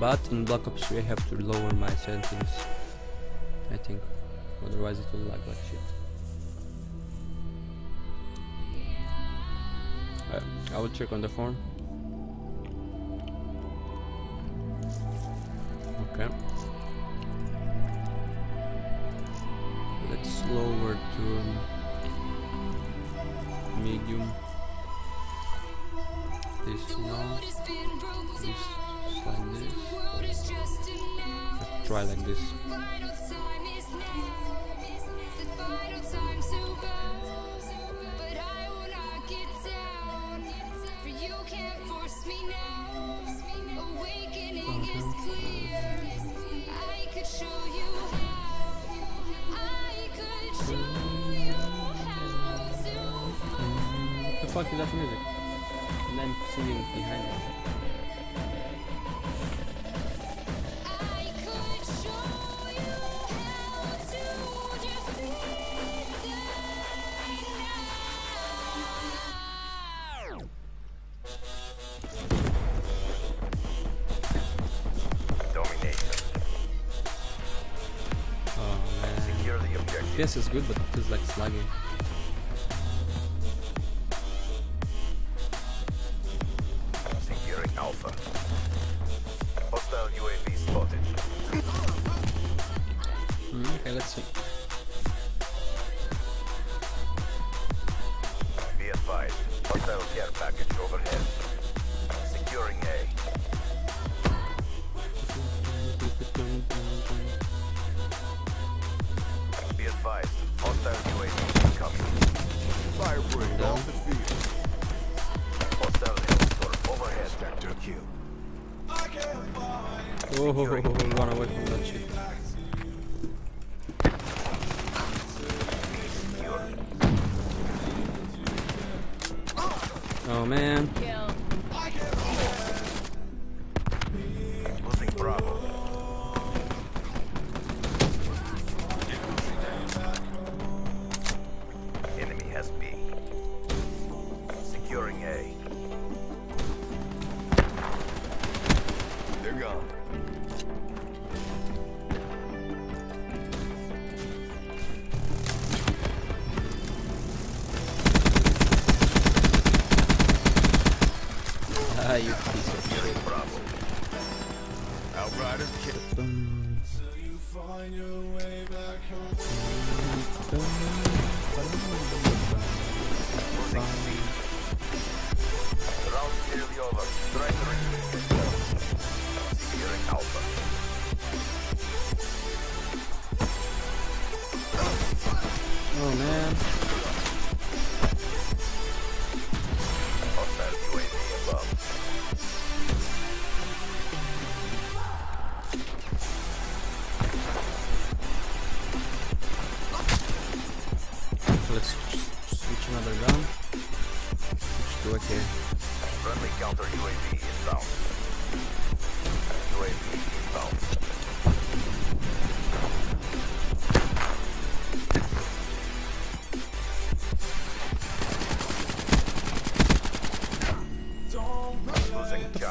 But in Black Ops three I have to lower my settings, I think, otherwise it will lag like shit. Uh, I will check on the phone. Okay. Let's lower to um, medium. This now. This. This. Try like this. What the fuck is that music? And I'm singing behind it. P S is good, but it feels like it's lagging. Securing Alpha. Hostile U A V spotted. Mm, okay, let's see. Be advised. Hostile care package overhead. Securing A. Advised, hostile U A V incoming. Firebrand off the field. Hostile helicopter overhead. Sector Q. I can't find. Oh, run away from that shit. Oh man. Losing Bravo. Ah, you piece of shit. Outrider kill. So you find your way back home. Round nearly over. Strengthening. Securing Alpha. Oh man. Hostile U A V above. Let's switch another gun. Switch to A K. Friendly counter U A V inbound. U A V inbound.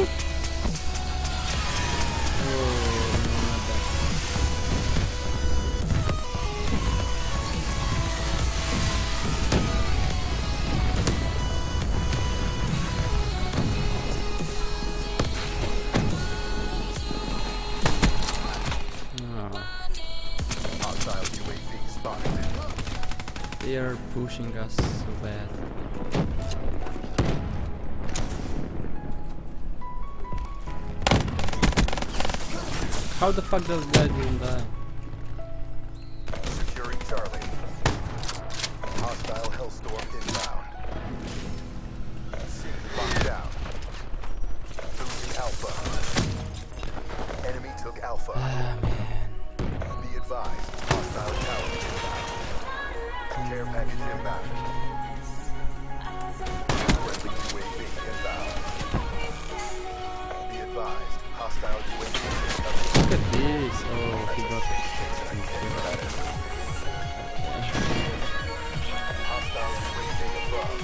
They are pushing us so bad. How the fuck does that even die? Securing Charlie. Hostile Hellstorm inbound. C locked down. Losing Alpha. Enemy took Alpha. Ah, man. Be advised. Hostile Tower inbound. Care package inbound. Friendly U A V inbound. Be advised, hostile U A V inbound. Look at this. Oh, he got it. Hostile U A V above.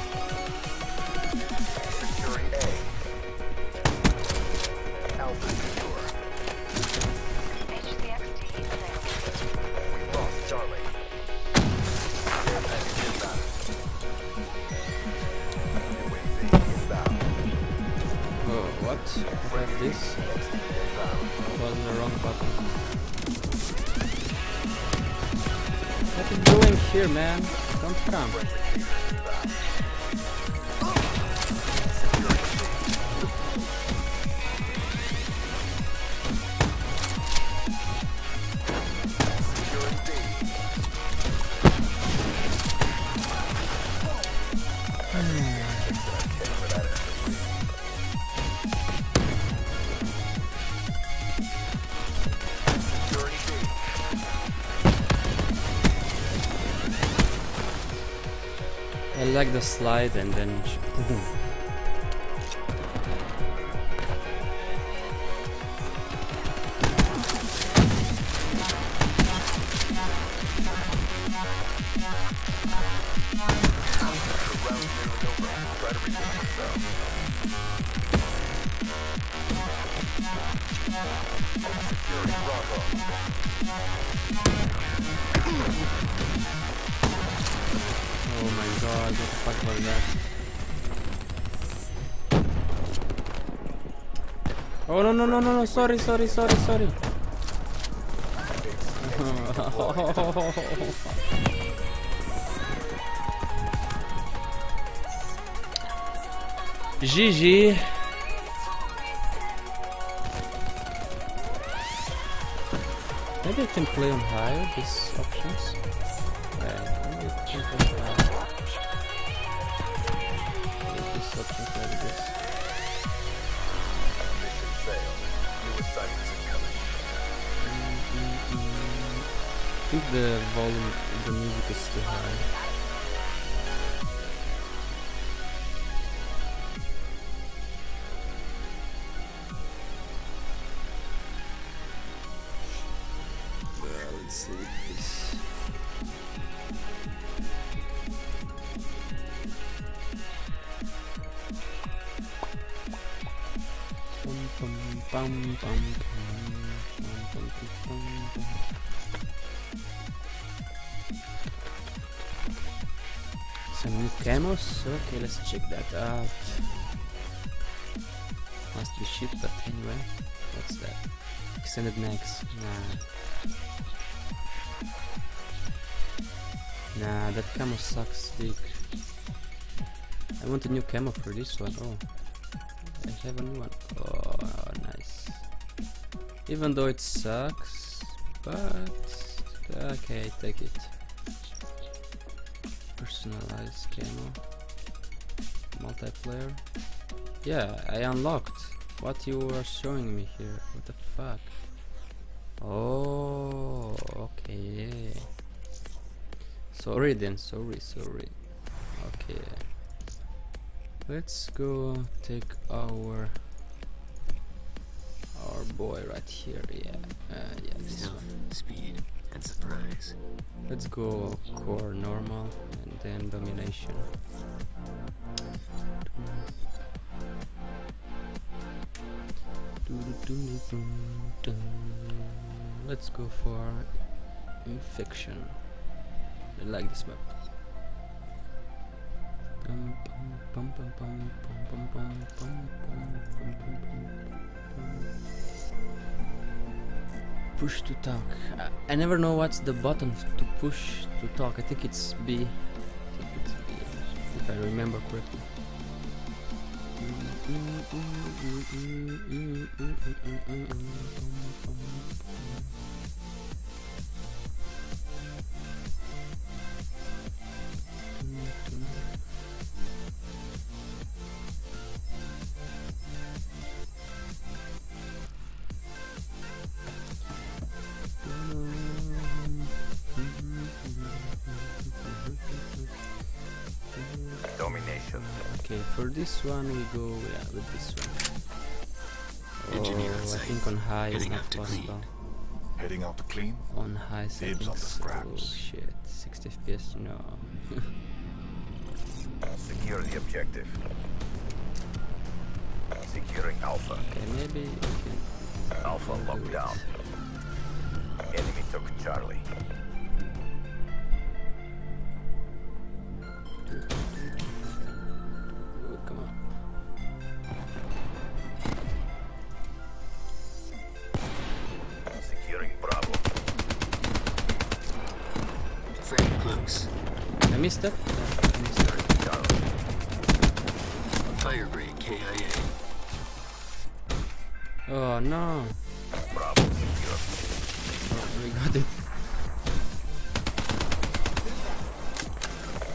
Securing A. Alpha secure. We lost Charlie. What? I have this. It was the wrong button. What are you doing here, man? Don't come. I like the slide and then... What the fuck was that? Oh no no no no no! Sorry sorry sorry sorry. G G. Maybe I can play on high. These options. Yeah, I think the volume of the music is too high. Well, let's sleep this. Pum pum pum pum pum pum pum pum. Some new camos? Okay, let's check that out. Must be shit, but anyway. What's that? Extended max. Nah. Nah, that camo sucks dick. I want a new camo for this one. Oh. I have a new one. Oh, nice. Even though it sucks, but... okay, take it. Personalized camo, multiplayer. Yeah, I unlocked what you were showing me here. What the fuck? Oh, okay. Sorry then, sorry, sorry. Okay. Let's go take our our boy right here. Yeah, uh, yeah, this one. Speed and surprise. Let's go core normal and then domination. Let's go for infection. I like this map. Push to talk. I, I never know what's the button to push to talk. I think it's B. I think it's B, if I remember correctly. Okay, for this one we go yeah, with this one. Oh, I think on high is not possible. Heading out to clean. On high settings. Oh shit, sixty F P S, no. Secure the objective. Securing Alpha. Okay, maybe we can Alpha locked down. Enemy took Charlie. Missed it. Fire break K I A. Oh no. Bravo. Oh, we got it.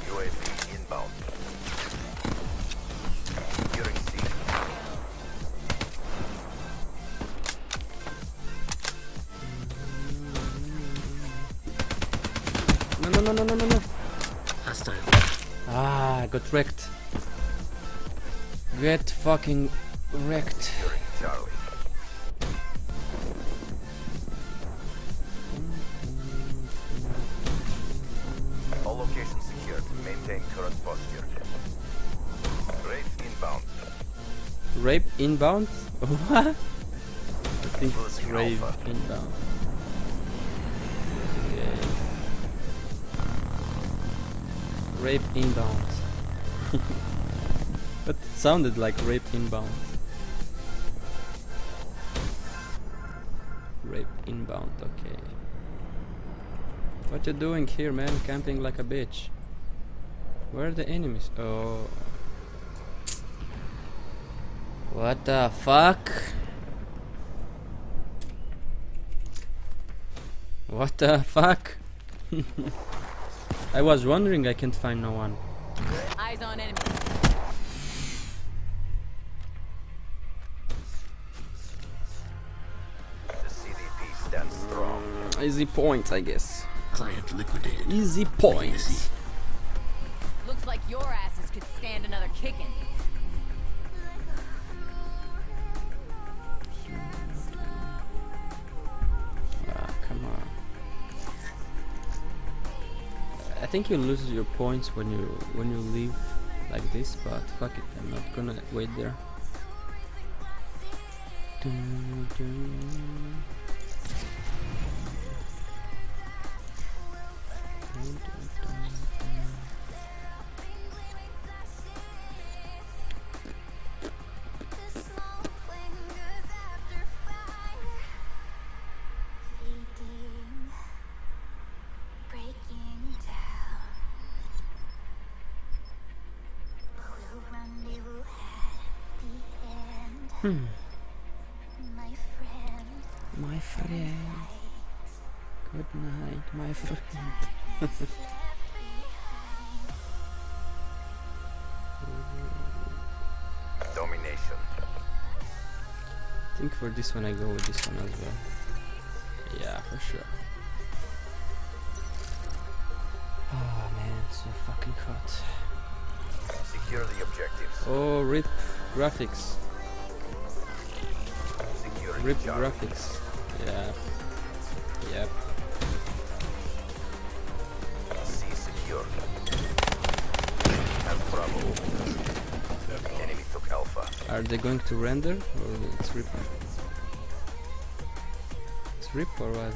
U A V inbound. Securing C. No no no no no no no. Hostile. Ah, I got wrecked. Get fucking wrecked. Charlie. All locations secured. Maintain current posture. Rape inbound. Rape inbound? What? I think it's rape inbound. Okay. Rape inbound. But it sounded like rape inbound. Rape inbound, okay. What you doing here, man? Camping like a bitch. Where are the enemies? Oh. What the fuck? What the fuck? I was wondering, I can't find no one. Eyes on enemy. The C D P stands strong. Easy points, I guess. Client liquidated. Easy points. Looks like your asses could stand another kicking. Ah, come on. I think you lose your points when you when you leave like this, but fuck it, I'm not gonna wait there. Dun, dun. Hmm. My friend. My friend. Good night, my friend. Domination. I think for this one I go with this one as well. Yeah, for sure. Oh man, it's so fucking hot. Secure the objectives. Oh, rip graphics. Rip graphics. Yeah. Yep. C secure. And Bravo. Enemy took Alpha. Are they going to render or it's rip? It's rip or what?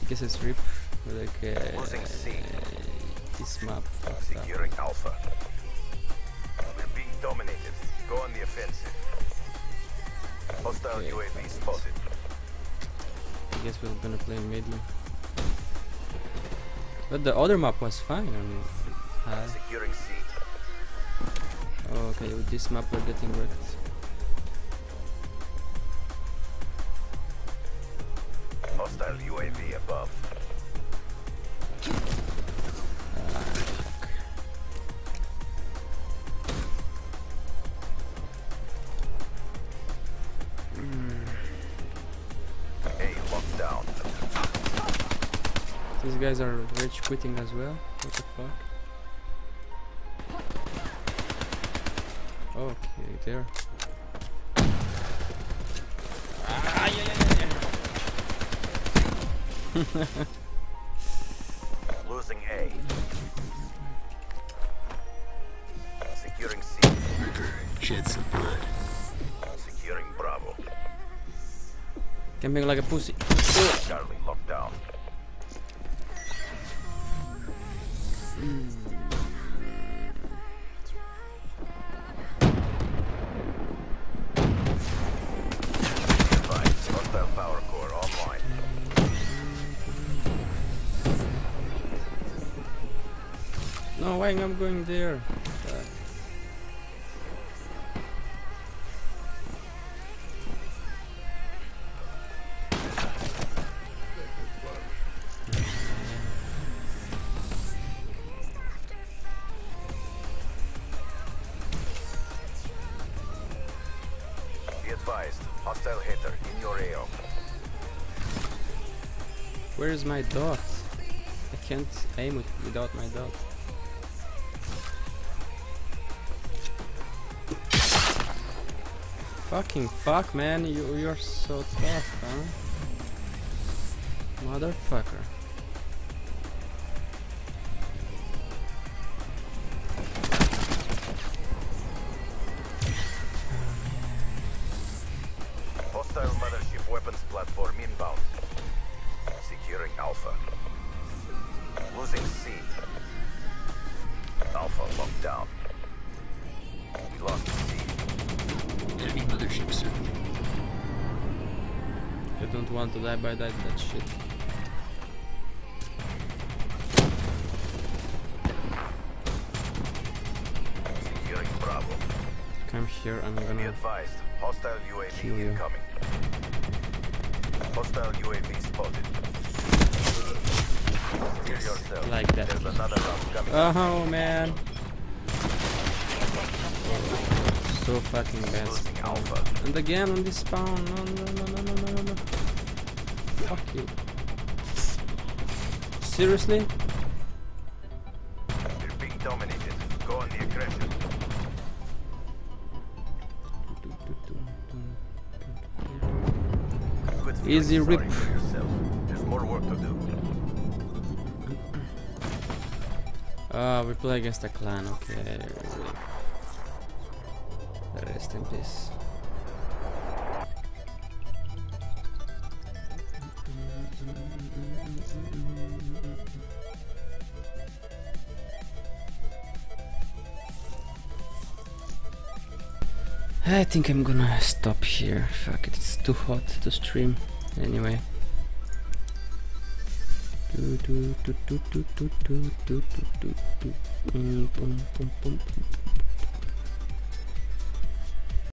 I guess it's rip. Like uh, C. This map. Securing up. Alpha. Dominated. Go on the offensive. Hostile okay, U A V spotted. I guess we're gonna play middle. But the other map was fine. I mean, uh, securing C. Oh, okay, with this map we're getting wrecked. Hostile U A V above. These guys are rage quitting as well. What the fuck? Okay, there. Ah, yeah, yeah, yeah. Losing A. Securing C. River sheds of blood. Securing Bravo. Camping like a pussy. Charlie locked down. Mm. Power core online. No way, I'm going there. Hostile hitter in your A O. Where is my dot? can't aim without my dot. Fucking fuck, man, you, you're so tough, huh? Motherfucker. Hostile mothership weapons platform inbound. Securing Alpha. Losing C. Alpha locked down. We lost C. Enemy mothership circling. I don't want to die by that, that shit. Securing Bravo. Come here, I'm gonna be advised. Hostile U A V kill you. Incoming. Hostile U A V spotted. Kill yourself. Like that. There's another round coming. Oh man. So fucking bad. Alpha. And again on this spawn. No, no, no, no, no, no, no. Fuck you. Seriously? You're being dominated. Go on the aggression. Easy rip. There's more work to do. Ah, uh, we play against a clan. Okay. Rest in peace. I think I'm gonna stop here. Fuck it, it's too hot to stream. Anyway.